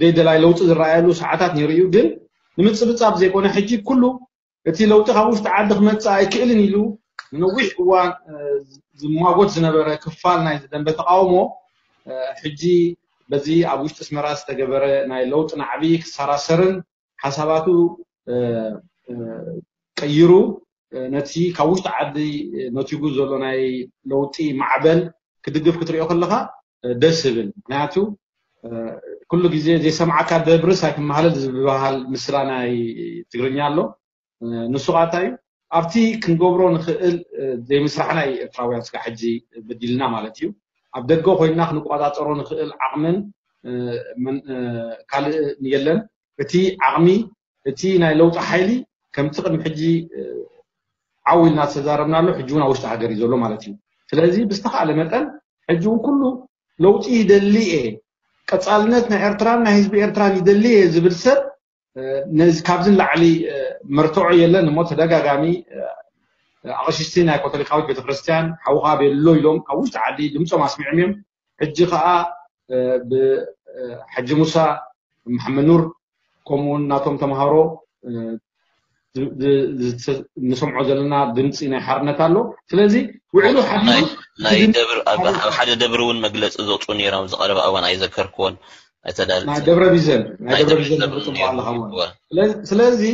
ديدلاي لو تزرعلو ساعات نريو جن نمتصبصاب زي كون حجي كله نتي لو تقاوش تعدي متصاي كلن يلو نويح وان زماغوت زنبره كفالنا يدن بتقاومو حجي بزي ابوش تسمراس تجبره ناي لوطنا عبيك سراسرن حساباتو يرو نتي كاوشت عدي نتيجو زلوناي لوتي معبل كدقف كتريو كلها دسبل ناتو كل جزء زي سمعك دبرس هاك محل بهالمسراناي تغرنيالو نسقاتاي عرفتي كنغبرو نخل زي مسرحناي تراوي اسك حجي بديلنا مالتيو عبدتكو خوينا خنقاطاطرو نخل عقمن من قال نيلن اتي عقمي اتي ناي لوت حيلي كم تقدم حجي عاول ناس زاربنا له حجونا وش تحجر يزولو مالتي فلازم بستحق على مثلا حجون كله لو تي دليه كتسالنتنا إرتران نهزب إرتران يدليه زبرسر نز كابزن لعلي مرتوعي لنا موت دقة قامي عشستينا كتلي خوي بيت فرستان حوها باللو يلوم كوش تعدي دمتو ما اسمع ميم حجي قاء بحج موسى محمد نور كمون ناتوم تمهارو نسمعو زلنا دمصي ناي حرنت الله سلازي وعلو حديث ناي دبر ابا حدا دبرون مغلص زوطو نيرام زقرب اوان اي ذكركون اتدال ناي دبر بيزن ناي دبر بيزن سلازي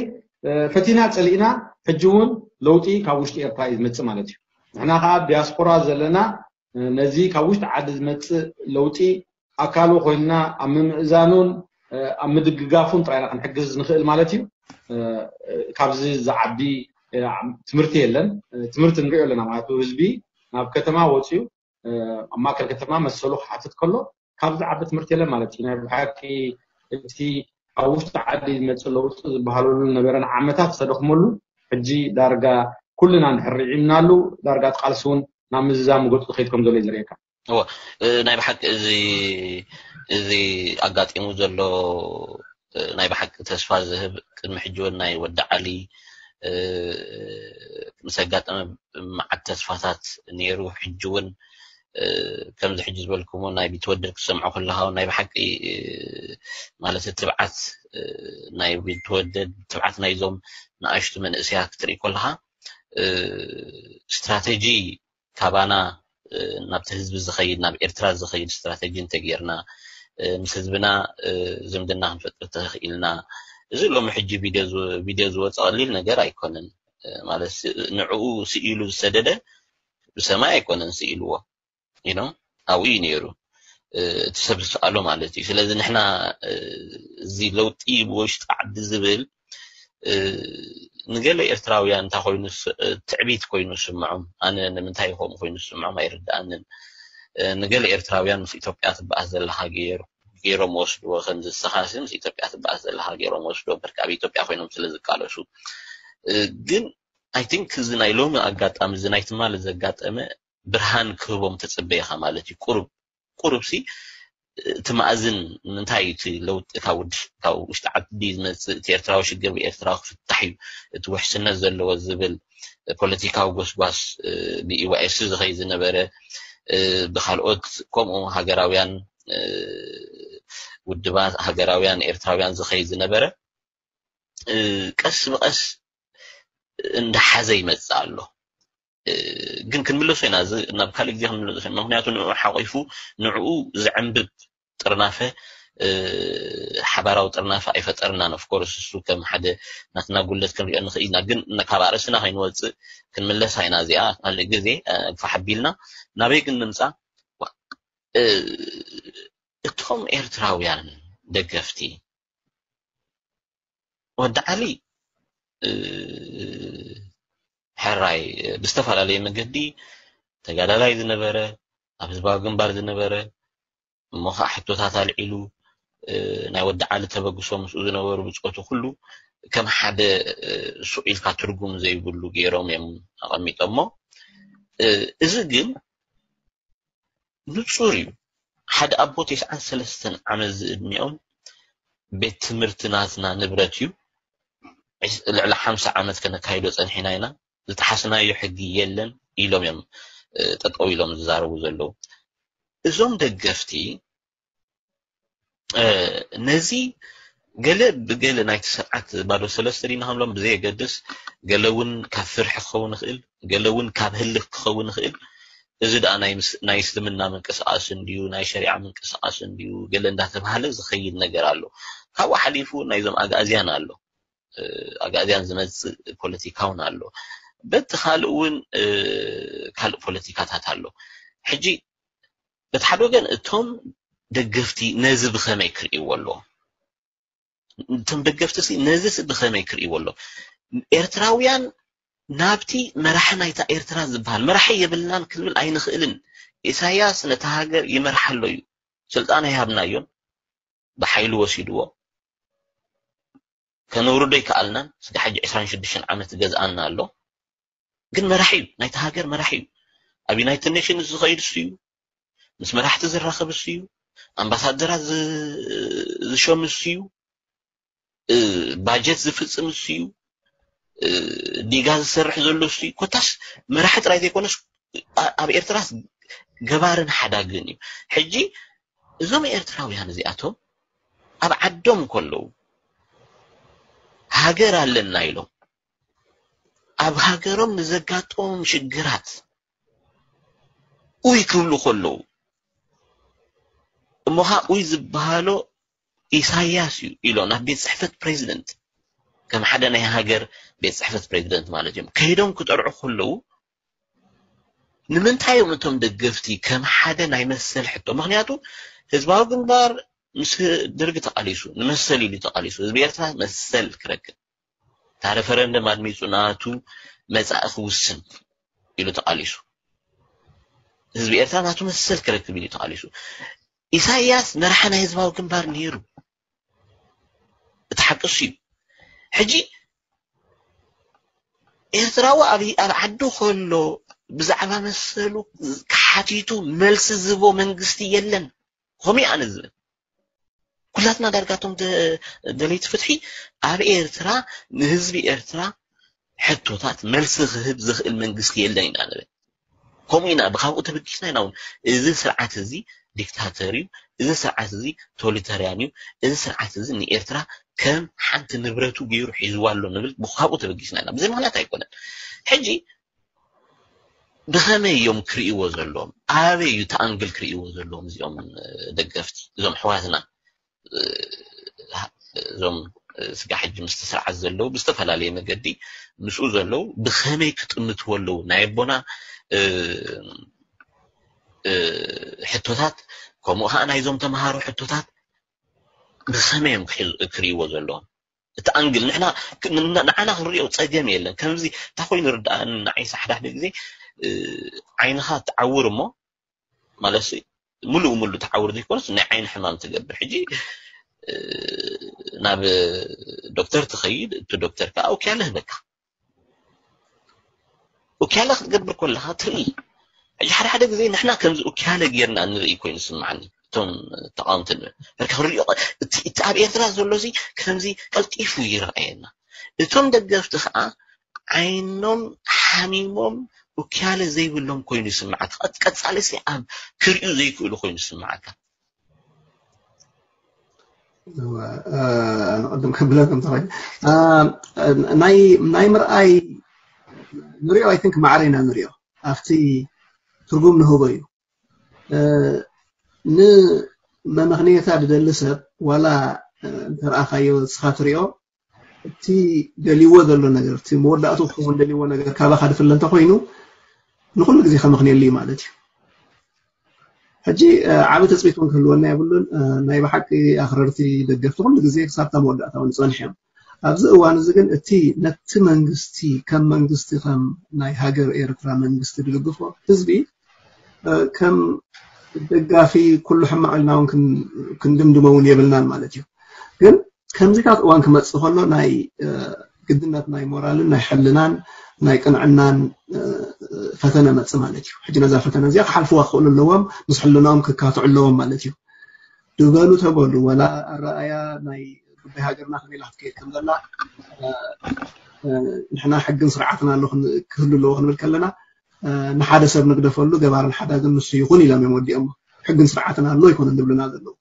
فتينا صلينا حجون لوتي كاوشت إيرتايز متس مالتي. هنا خاب دياسبورا زلنا نزي كاوشت عدد متس لوتي أكالو خوينا أم زانون أم دققافون طريقة نحجز نخيل مالتي كابزي زعبي تمرتيلن تمرتن قيلنا معناته هزبي ناب كتما وتشيو أما كل كتما مسلوخ حتى كله كابز عبت مرتيلن مالتي ناب حكي تي كاوشت عدد متس لوتي بحالون نبرن عمتها صدق ملو حجي درجة كلنا نحرّي منالو درجات خالصون نامزام قلت خيتكم دولي زريكا. هو نايب حق زي أقعد إموزلو نايب حق تسفر ذهب المحجون نايب ودع علي مسجات أنا مع التسفرات نيرو حجون كم ذي حجز بالكم نايب يتودك سمعوا كلها ونايب حق مالت تبعت نايب يتودد تبعت نايزوم نعشت من أشياء كتير كلها استراتيجي كابانا نبتهز بالزخيد نب إرتراز زخيد استراتيجي تغيرنا مسذبنا زمدنا هنفترة تخيلنا زلوا محجي فيديو تقليلنا جراي كونن ماله نعو سئلو السددة بسماء كونن سئلوه ينو أو ينيرو تسبب سؤالهم على تي فلذا نحنا زي لو تيب وش تعد زبل نقول إرتراوي أن تخوينس تعبيت كوينس معهم أنا من تايهم كوينس معهم يرد أن نقول إرتراوي أن في إثيوبيا تبعث الحجير غيرموس وخنز السخاسم في إثيوبيا تبعث الحجيرموس وبرك أبي إثيوبيا كوينم سلز كارو شو جن I think زنايلهم أجت أم زنايت ما لزجت أم برهان كربهم تتبعها مالتي كربسي تمازن نتايتي لو تاود او اشتعت بيزنس تيرتراوش الجربي ايرتراخ في التحيو توحش نزل لو الزبل بوليتيكاو غوسواس بي واي اس زي زنبره بخالقوت كومو هاجراويان ودبات هاجراويان ايرتراويان زي زنبره قس بقس عند حزه يمصالو جن كنملصو هنا نابكالي جي كنملصو مخنياتو نوع حقيفو نوعو زعنبب طرنافه حباراو طرنافه ايفطرنا اوف كورس سو كم حدا ناتنا غولت كنريو نخينا جن نكابارسنا هينوص كنملص هينا زيا قال غزي فحبيلنا نابي كنمصا اتهم ايرتراويان دغفتي ودعلي حراي بستفعل عليه من قدي تجعل لا يذنبره أبزباق جنبار ذنبره مخ أحطه تعال علو نودع على تبقصه مسؤول نور بسقطه كله كم حدا سئل كترجم زي يقولوا جيرام يوم عميت أما إذا جن نتصوري حدا أبوه 9 سنين عمل زنيون بيت مرتناتنا نبرتيو على 5 سنوات كنا كايدوس الحيناينا لتحسنا يحدي يلن إلهم يم تطوي لهم الزارو زلوا زوم دقفتي نزي قال نايت ساعات بارو سلسلين هم لهم بزي قدس قالون كفر حخون خيل قالون كابهل خون خيل زد أنا نايس لمنا من كساسن ديو ناي شريعة من كساسن ديو قال إنها تبهل زخيل نجرالو هو حليفون نايزم أجازيان علو أجازيان زمز بوليتيكاون علو بتخالون خالق فلتيكات هتالو حجي بتحدوجن التوم دقفتي نازب خميكر يولو التوم دقفتي سي نازس بخميكر يولو إيرتراويان نابتي مرحنا يتا إيرتراز بحال مرحية بالنان كل العين خلن إساياس نتهاجر يمرحلو يو سلطان هيابنا يون بحيلو وسيدو كانوا رديك علنا سكح حجي 26 عام تجزأنا علو قلنا رحيب نايت هاجر مرحيب أبي نايت النيشن الصغير سيو بس ما راح تزر رخب سيو أمباسادر ز شوم سيو باجت زفصم سيو ديجاز سرح زلو سيو كتاش ما راح ترايد يكونش أبي إرتراس جبارن حدا جنيو حجي زوم إرتراوي هنزياتهم أب عدم كله هاجر على النايلو أب هاجرهم زجاتهم شجرات، ويكلوا خلوا، مها ويزبالو إسحاقياسيو إلو نبي صحفة بريزيدنت، كم حدا نهاجر بيسحفظ بريزيدنت مالجم كيدهم كتقرعوا خلو نمنتاي ونتم دقفتي كم حدا نايمسل حتى مغنياتو حزبها جنبار مش درجة تقاليسو نمسل اللي تقاليسو حزبيتها مسل كرك تعرف رندم أدميسو ناتو مزاقه وسم اللي تقاليسو حزبيتها ناتو مسل كرك اللي تقاليسو إساياس نرحنا حزبها جنبار نيرو تحقشي حجي إثراو أبي أعدو خلو بزعبا مسلو كحاتيتو ملس الزبو من قستي يلن همي عن الزبن كلاتنا درقاتهم دليت فتحي أبي إرترا نهزبي إرترا حتو تات ملس غهب زخل من قستي يلن همينا بخاوة تبكينا نون إذن سرعة زي ديكتاتوريو إذن سرعة زي توليتاريانيو إذن سرعة زي إن إرترا كم حنت نبرتو بيروح يزوالو نبرت بخاوة تبكينا نون بزي مغلا تايكونا حجي بخمي يوم كرئي وزلوم عابي يتأنقل كرئي وزلوم زيوم دقفتي زيوم حواتنا زيوم سقاح الجمس تسرع الزلو بستفهل عليه مقدي مسؤول زلو بخمي كتقمت ولو نعبونا حتوتات كموها أنا يزوم تمهارو حتوتات بخمي يوم كرئي وزلوم تأنقل نحنا نعنا هنرية وتصاديم يلا كمزي تاخوين نرد أن نعيس أحداح بكزي عينها تعور ما مالسي ملو ملو تعور ذيك ونص إن عين حمام تقبل حجي ناب دكتور تخيل تدكتور كا أو كله بك وكله تقبل كلها تري حد حد زين إحنا كم وكله جيرنا نري كوين سمعني تون تعانتنا لكن الرياض تعبئة ثلاث ولوزي كم زي قلت إيش ويرعينا تون دقفت خا عينهم حميمهم وكاله زي ولهم كوين يسمعك قد على سعام كريو زي كله كوين يسمعك أنا قدم قبلكم ترى ناي مرأي نريو I think ما علينا نريو أختي ترجمنا هو بيو ن ما مغنية تعبد اللسب ولا ترى خيو سخاتريو تي دلي وذلوا نجار تي مور لا أتوقع دلي ونجار كلا خالف اللي تقولينه نقول لك زي خمخني اللي ما عادتي هجي عبت أثبت من كلوا إني أقول لهم نايب حكي أخرتي دقيقة نقول لك زي صارت مور لا تون صنحيم أبزق وأنا زين تي نت منجستي كم منجستي خم ناي هاجر إيرترا منجستي دقيقة تزبي كم دقيقة في كل حمّة علنا ممكن كندم دموني بالنار ما عادتي جن كم زكاة وان كم تسخلوا ناي قدنا ناي مورالنا ناي حلنا ناي كان عنا فتنة ما تسمعلتيو حجنا زا فتنة زيق حلفوا خول اللوم نصحلناهم ككاتع اللوم مالتيو دوغالو تبولو ولا الرأي ناي بهاجرنا خلي لحد كير كم ذلا نحنا حقن سرعتنا اللي كل اللوم بالكلنا نحادس بنقدفولو جبار الحداد النصيقوني لما يمودي أمه حقن سرعتنا اللي يكون ندبلنا هذا اللوم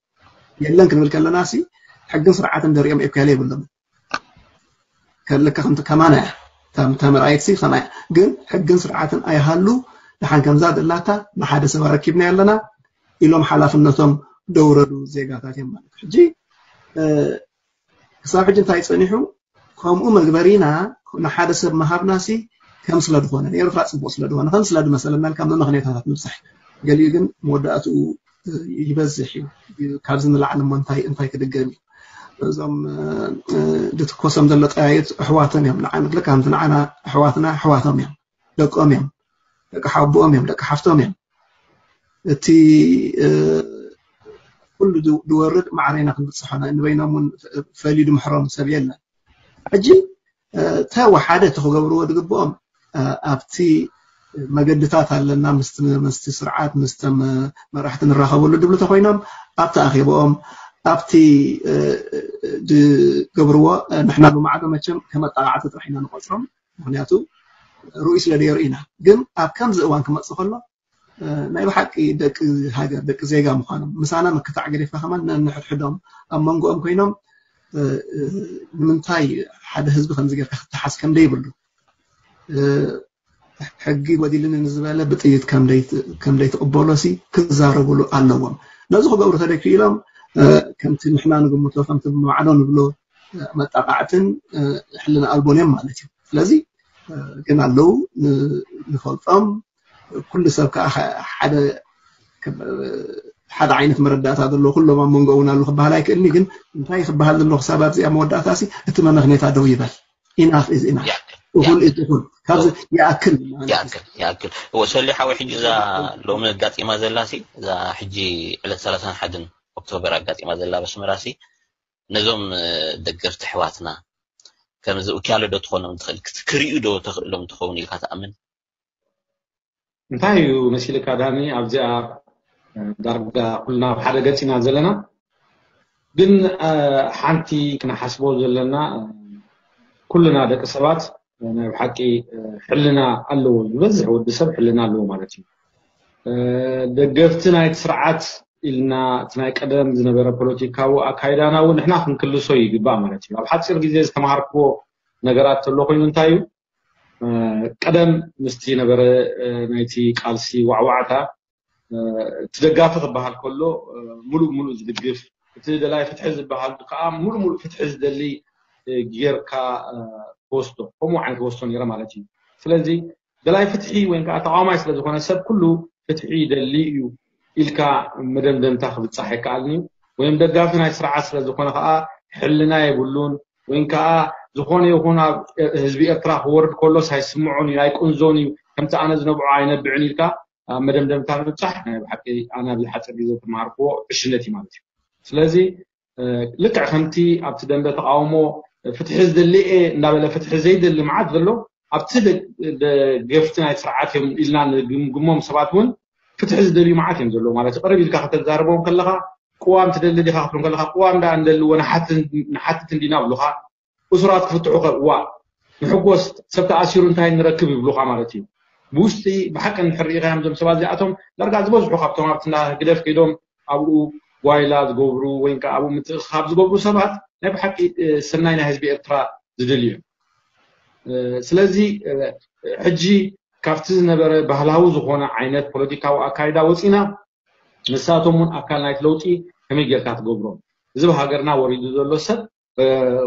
يلّن كن بالكلنا سي حقن سرعة دريم إبكالي بالضبط. كلك خمت كمانة تام رأيك سي خماية. قل حقن سرعة أي هالو لحن كم زاد اللاتة ما حدا سوى ركبنا لنا إلهم حلاف النتم دوروا زي قاتاتهم مالك حجي. صار حجن تايس فنيحو قام أم الجبرينا ما حدا سب مهار ناسي كم صلاد خوانا يرفع سبوع صلاد خوانا خمس صلاد مثلا ما الكم مغنية هذا نصح. قال يجن موداته يبزحي كارزن العالم منتهي انتهي كده جميل. زم دتكوسم دلت آيات حواتنا من عنا لك هم تنعنا حواتهم يوم لك أميم لك حب أميم لك حفت أميم تي كل دور معرينا قد صحنا إن بينهم فليد محرم سبيلنا عجيب تاو حدا تخوجوا ورود قبهم أبتي ما قدتات على الناس مستسرعات مستم مرحت الرخاء ولا دبلت خوينام أبت أخي بهم أبتي جبروا نحن بمعدمة كما تعاطت رحنا نقصرهم هنياتو رئيس لديرينا جم أبكم زوان كما تصفنا نايب حكي دك هاجر دك زيجا مخانم مسانا ما كتاع جري فهمان نحط حدام أما نقوم كينام من تاي حد حزب خمسة تحس كم ديبلو حقي ودي لنا نزبالة بتيجي كم ديت أبولاسي كزارة بلو علوم نزخو جورة ذكريلهم كنت نحنا نقول متوفم تبمو عدون بلو متقاعتن حلنا ألبونين مالتهم ስለዚህ ገና ነው ንፈልጣም ኩል ሰብካ ሓደ حد عين مرادات هذا اللو كله ما منقونا اللو خبالها كأني كن نتاي خبها اللو خسابات زي مودات هاسي اتمنى غنيت عدوي بال إناف إز إناف وكل إتكون كذا يأكل وصلي حوي حجة لو من الجات إما زلاسي إذا حجي على 31 أكتوبر الجات إما زلا بس مراسي نزوم دقرت حواتنا كان زو كيالو دخلنا مدخل كريو دو لو مدخوني كاتأمن نتاي ومسيلة كاداني عبجا درجة قلنا بحركتنا زلنا جن حنتي كنا حسبوا زلنا كلنا ذاك السبات أنا بحكي حلنا اللو يوزع وبسبب حلنا اللو مالتي دقفتنا يتسرعت إلنا تناك أدم زنبرة بوليتيكا وأكايدانا ونحن نحن كل شيء جبا مالتي بحكي الجزيز كم عرفوا نجارات اللو قيون تايو قدم مستي نبرة نايتي كالسي وعوعتها تدقافت بهالكله ملو تدقف تدل لا يفتحز بهالقام ملو فتحز دلي غير كا بوستو هم عن بوستون يرى مالتي فلذي دلا يفتحي وين كا تعامع سلذي وانا سب كله فتحي دلي الكا مدمدم تاخذ تصحك علني وين دقافنا يسرع سلذي وانا كا حلنا يقولون وين كا زخوني هنا حزبي اطراح ورد كله سيسمعوني يكون زوني كم انا زنبعو عيني بعني الكا مدام دام تعرف صح أنا بحكي أنا بالحسب إذا معرفوا بشنتي مالتي. لذي لك عخمتي أبتدأ بتقاومه فتحز اللي نبلا فتح زيد اللي معاد له أبتدأ جفتنا يسرعاتهم إلا نجمهم صباتون فتحز اللي معاتهم ذلوا مالتي قريب الكاخت الزاربون كلها قوام تدل اللي خاطرهم كلها قوام ده عند اللي ونحت تندينا بلوها أسرات فتحوا قوام نحقوس سبت عشرون تاي نركب بلوها مالتي. بوستي بحق ان حريقها مزم سبازي اتم لرجع زبوزحو خابتم عبتنا قدف كيدوم ابو وايلاد غوبرو وين كابو متخاب زغوبرو سبات نبحق سناينا حزب ارترا زدليو سلازي حجي كافتز نبر بهلاو زغونا عينات بوليتيكاو اكايدا وصينا نساتومون اكال نايت لوطي كميجكات غوبرو زب هاجرنا وريدو زلو سب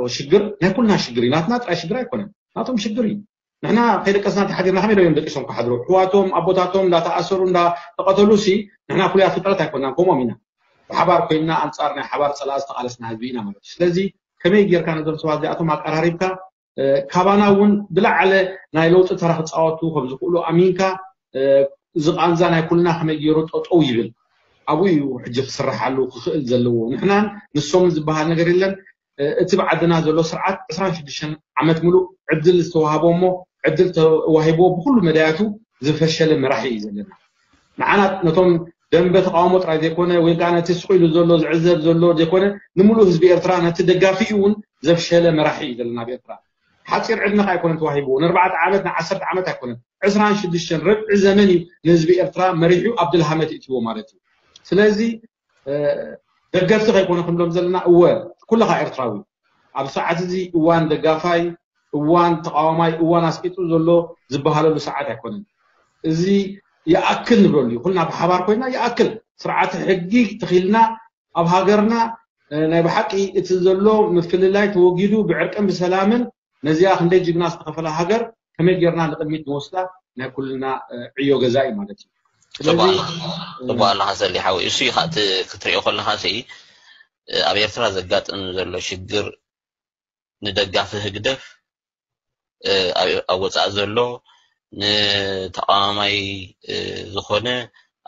وشجر ناكلنا شجريناتنا طرا شجرا يكون ناتوم شجرين نحنا خير كسنات حديرنا حميدو يندقشون كحضروا حواتهم أبوتاتهم لا تأسرون لا تقتلوا سي نحنا كلها فطرتها كنا قوما منا وحبار كنا أنصارنا حبار سلاس قالسنا هذينا ما بس لذي كم يجير كانوا درس وادي أتوم على قراريبك كابانا ون دل على نايلوت ترى خصاوتو خبزقولو أمينكا زقان زنا كلنا حمي يروت أطويبل أبوي وحجف سرح علو زلو نحنا نسوم زبها نجريلن تبعدنا زلو سرعات أسرع في دشان عمت ملو عدل سوهابومو عدلت وهيبو بكل مداياته زفشل مرحي زلنا معنا نتم دنبت قامت راي ديكونا وين كانت تسقيل زلو العزب زلو ديكونا نملو حزب ارترا نتدقافيون زفشل مرحي زلنا بارترا حتى عندنا حيكون توهيبون 4 عامتنا 10 عامات حيكون 20 شدشن ربع زمني لحزب ارترا مريحو عبد الحميد اتيو مالتي سلازي دقافت حيكون كلهم زلنا اول كلها ارتراوي اب ساعات زي وان دقافاي وان تقاوماي وان اسكتو زلو زبهالو ساعات يكون زي ياكل نبلو قلنا بحبار كنا ياكل سرعات حقي تخيلنا اب هاجرنا ناي بحقي اتزلو مثل لاي توجدو بعرقم بسلام نزيا خندي جبنا استقفلا هاجر كما غيرنا لقميت موصلا ناكلنا عيو غزاي مالتي طبعا الحسن اللي حاوي شي خات كتريو كل حاسي ابي ارترا زغاط زلو شجر ندقافه هقدف أوصى زلوا نتقامي زخنة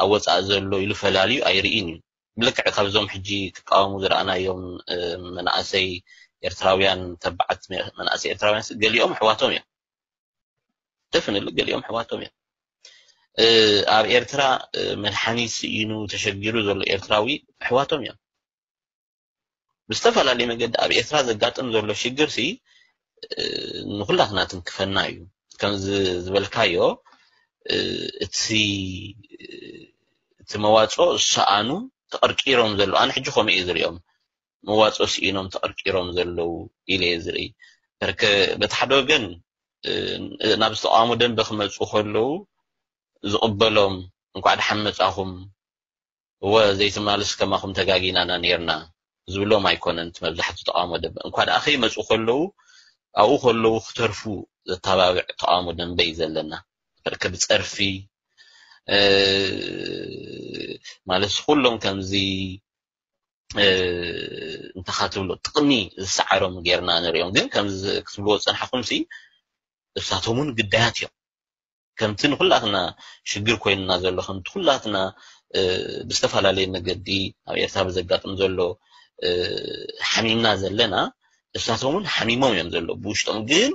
أوصى زلوا يلفلالي أيريني بلك خبزهم حجي تقاموا زرعنا يوم من أسي إرتراويان تبعت من أسي إرتراويان قال يوم حواتهم يا تفن اللي قال يوم حواتهم يا أب إرترا من حنيس إنه تشجيروا زل إرتراوي حواتهم يا مستفلا لما قد أب إرترا زقاتهم زلوا شجر سي نخلاتنا تنكفنايو كان زبلكايو اتسي تمواصو شانو تقرقيرهم زلو ان حجكم ايزريهم مواصو سينهم تقرقيرهم زلو اليزري ترك بتحدوغن نابس عامودن بخمصو خلو زقبلهم انقعد حمصاهم هو زي تمالس كماهم تغاغينا نيرنا زبلو ما يكون انت مبزحت عامود انقعد اخي مصو خلو أو خلو اخترفو تابع طعام ودم بيزل لنا ركب صرفي مالش كلهم كمزي انت خاطرلو تقني سعرهم غيرنا نريهم كم كتبلو صنحكم سي ساتومون قدايات يوم كمتن كلاتنا شغير كويننا زلو كم كلاتنا باستفالالي نغدي او يساب زغاطم زلو حميمنا زلنا ساتومون حميمهم يوم زلو بوشتم جين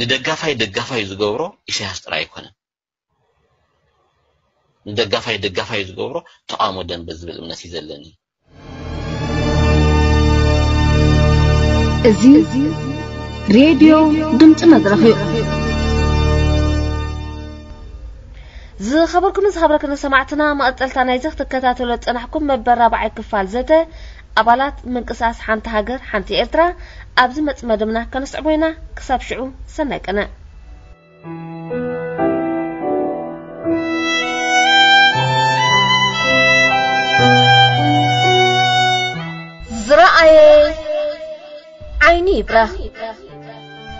ندقافاي دقافاي زغورو ايش هاسترايكون دقافاي زغورو تعامدن بزبل من سيزلني ازي راديو دمت مدرخي ز خبركم زخبركم سمعتنا ما قلتلنا يزخ تكتاتولت انحكم مبرابع كفال زته ابالات من قصاص حنت هاجر حنت ايرترا ابز مصمدمنا كنصعبوينا كساب شعو سنقنا زرعي عيني برا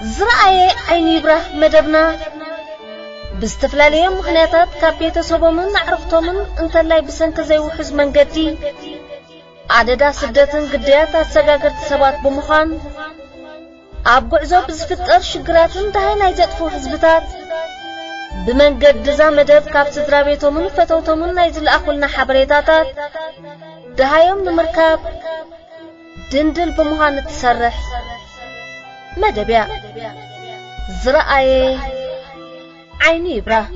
زرعي عيني برا مدبنا باستفلالية مخنياتات كابيتا صوبومن عرفتومن انت اللاي بسنك زيو حزمان قدي عددا سدتن قدياتا ساقاقر تسابات بمخان عبقو عزو بزفتر شقراتن تهي نايزات فو حزبتات بمن قدزا مدد كاب سدرابيتومن فتوتومن نايزل اخولنا حبريتاتات دهايوم نمركاب دندل بمخان تسرح مدبيا زرعي عيني برا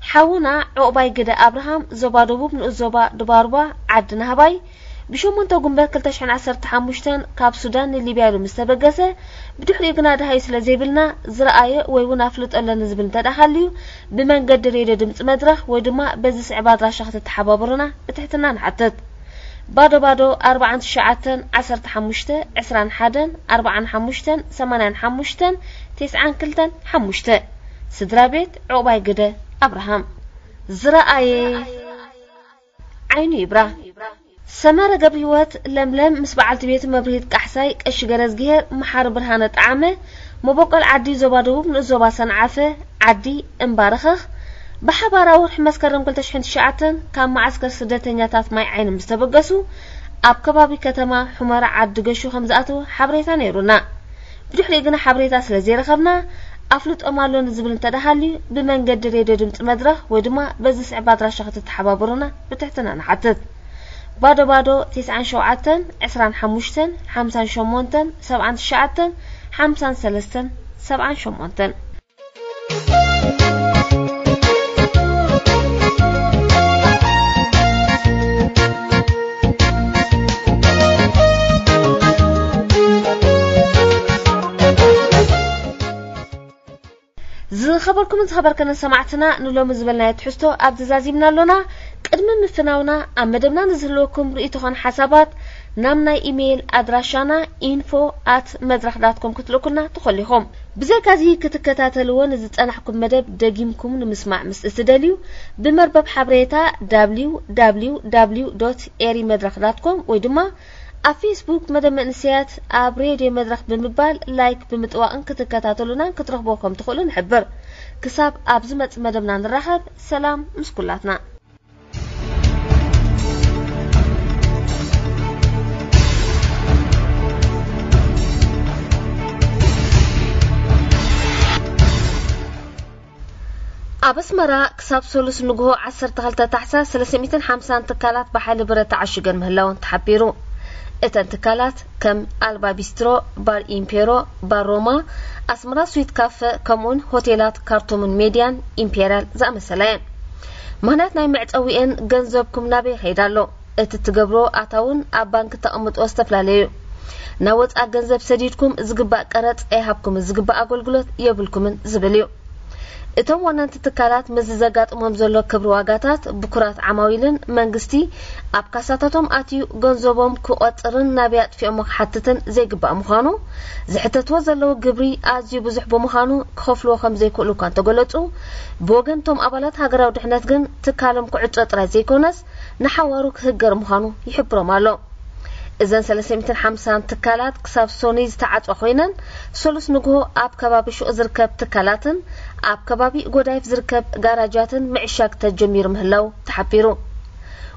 حونا عقباي قد ابراهام زبادوب بن الزبا دباربا عدنا هباي بشوم انتو قنبات كلتشحن 10 كاب سودان لليبيا مستبقسه بدحري قناد هاي سلا زيبلنا زرعايه ويونا فلط الله نزبل تدحاليو بمن قدر يد دمص مدرخ ودما بزس عباد راشخ تتحبابرنا بتحتنا نحتت بادو 49 15 21 45 85 92 5 سدرا بيت عقباي قد ابراهام زرعايه عيني برا سمارة قبيوات لملم مسبعلت بيت مبرهيد كحساي الشجرز جهر محار برهانة عامة مبقل عدي زبادوب من الزبا صنعافة عدي امبارخخ بحبارة ورحمة سكرم كل تشحن شعتن كان معسكر سدتن ياتات ماي عين مستبقسو اب كبابي كتما حمارة عد قشو خمزاتو حبريتا نيرونا بدوح ليقنا حبريتا سلزير خبنا افلت امالون زبلن تدهالي بمن قدر يددمت مدرخ ودما بزس عباد راشخة تتحبابرونا بتحتنا نحتت بادو 97 25 58 79 53 78 زخبركم زخبركنا سمعتنا نلوم زبلنا تحستو ابتزازيمنا لنا قدمنا مفناونا امدمنا نزلوكم رئيتوخان حسابات نامنا ايميل ادراشانا info@madrah.com كتلوكنا تخليهم بزكازي كتكتاتلون زتنحكم مدب دقيمكم نسمع مس استداليو بمربب حبريتا www.erimadrah.com ويدما على فيسبوك مدام انسيات ابريدي مدرخ بالمبال لايك بمتوان كتكتاتلونا كترحبوكم تخلون نحبر كساب ابزمت مدامنا نرحب سلام مسكلاتنا أبسمرا كساب سولس نجوه 10 تحساس 350 تكالات بحال برة تعشقن مهلاون تحبيرو التكالات كم البابسترو بار إمبيرو بار روما أسمرا سويت كاف كمون هوتيلات كارتومون ميديان إمبيرال زامسلاين مهناتنا يمعت أويئن جنزوبكم نابي خيدالو اتتقبرو أتاون أبانك تأمت واستفلاليو ناوت أجنزب سديدكم زقبا كرات إيهابكم زقبا أقول قلت يبلكم زبليو اتم وننت تكالات مززاقات ممزولو كبرواقاتات بكرات عماويلن منغستي أبكاساتاتهم آتيو غنزوبهم كواترن نابيات في أموك حتتن زي قبا مخانو زي حتى توزلو قبري آزيو بزحبو مخانو كخوفلوهم زي كولو كان تقولتو بوغن توم أبالات هاقراو دحناتقن تكالم كوعترات رازي كونس نحواروك هقر مخانو يحبرو مالو إذن 350 تكالات كساب سوني زتعات وخوينن سولس نقو آب كبابي شو زركب تكالاتن آب كبابي قدايف زركب غاراجاتن معشاك تجمير مهلو تحبيرو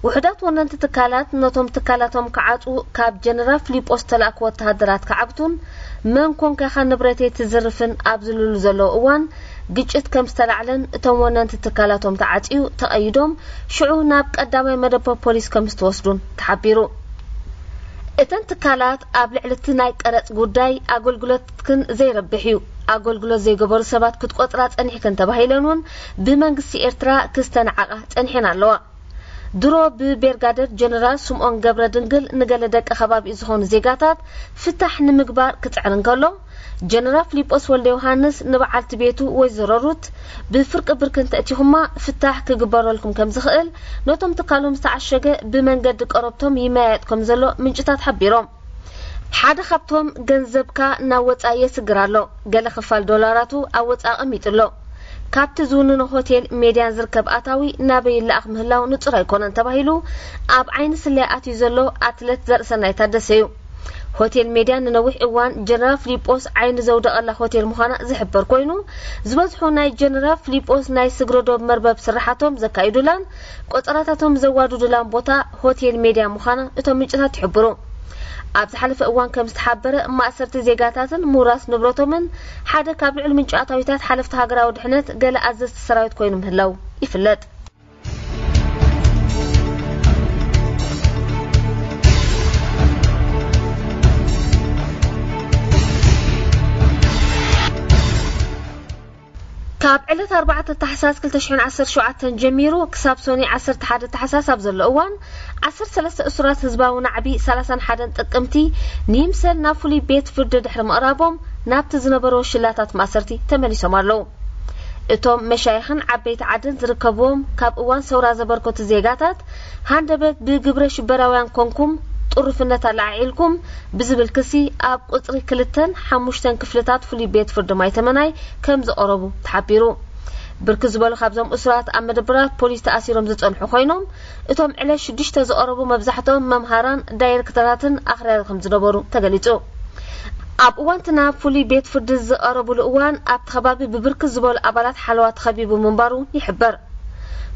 وحدات ونن تتكالات نتوم تكالاتهم كعاتو كاب جنرا فليب أستلاك وتهدرات كعبتون منكون كخان نبرتي تزرفن أبزلو لزلو اوان جيجت كم استلعلن تونن تتكالاتهم تعاتيو تأيدوم شعو نابك أدامي مدبو بوليس كم استوصلون تحبيرو إتن تكالات قبل علتناي قرط غداي أقول زي ربحيو أقول زي جبر سبات كنت قطرات أنحي كنت بهيلنون بمنجسي إرترا كستن عقه أنحينا لوا درو ببرغادر جنرال سمعون جبر دنقل نجلدك أخباب إزهون زيجاتات فتح نمجبار كتعلن قالوا جنرال فليب أسوال يوهانس نبعت بيتو وزرروت بالفرق بركن تأتيهما فتح كجبر لكم كم زخيل نوتم تقالهم تعشق بمن قدك قربتهم يماتكم زلو من جتات حبيرهم حد خبتهم جنزبك نوت أيس جرالو قال خفال دولاراتو أوت أميت له كابت زونن هوتيل ميديان زركب أتاوي نبي اللي أخمهلاو نترى يكون انتبهيلو أب عين سلعات يزلو أتلت زر سنة تدسيو هوتيل ميديان نوح إوان جنرال فليبوس عين زودة الله هوتيل مخانا زحبر كوينو زوزحو ناي جنرال فليبوس ناي سقردو مربب سرحاتهم زكاي دولان قطراتهم زوادو دولان بوتا هوتيل ميديان مخانا اتمجتها تحبرو أبز حلف أوان كم استحبر ما أسرت زيجاتات موراس نبرتهمن حدا قبل علم جاء طويتات حلفت هجرة ودحنت قال أزست سرايت كوين مهلو يفلت كاب علت 4 تحساس كل تشحن 10 شعات جميرو كساب سوني 10 1 تحساس أبزل أوان 13 أسرات هزباون عبي 31 تقمتي نيمسل نافولي بيت فرد دحر مقرابهم نابت زنبرو شلاتات مأسرتي تمليسو مالو اتوم مشايخن عبيت عدن زركبوهم كاب اوان سورا زبركوت زيغاتات هاندبت بقبرش براوان كونكم تقرفنا تلعيلكم بزبل كسي اب قطري كلتن حموشتن كفلتات فولي بيت فرد ماي تمناي كم زقربو تحبيرو بركز بالو خبزهم أسرات أم دبرات بوليس تأسيرهم زت أنحو خينهم إتهم على شديش تزقربوا مبزحتهم ممهران داير كتراتن آخرهم زنبرو تجلتو أب وانتنا فولي بيت فرد زقربوا الأوان أب خبابي ببركز بالو أبلات حلوات خبيب منبرو يحبر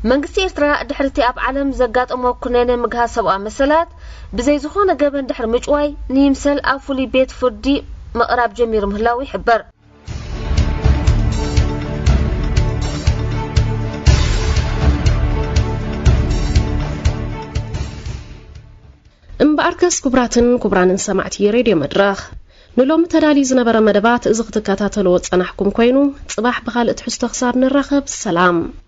من قصير ترى دحرتي أب علم زقات أمو كنانا مجها سبع مسلات بزي زخونة جبن دحر مجواي نيمسل أب فولي بيت فردي مقرب جمير مهلاوي يحبر بأركس كبراتن كبران سمعتي راديو مدرخ نلوم تدالي زنبرا مدبات إزغتكاتاتلو تسنحكم كوينو صباح بخال اتحس تخسار نرخب سلام.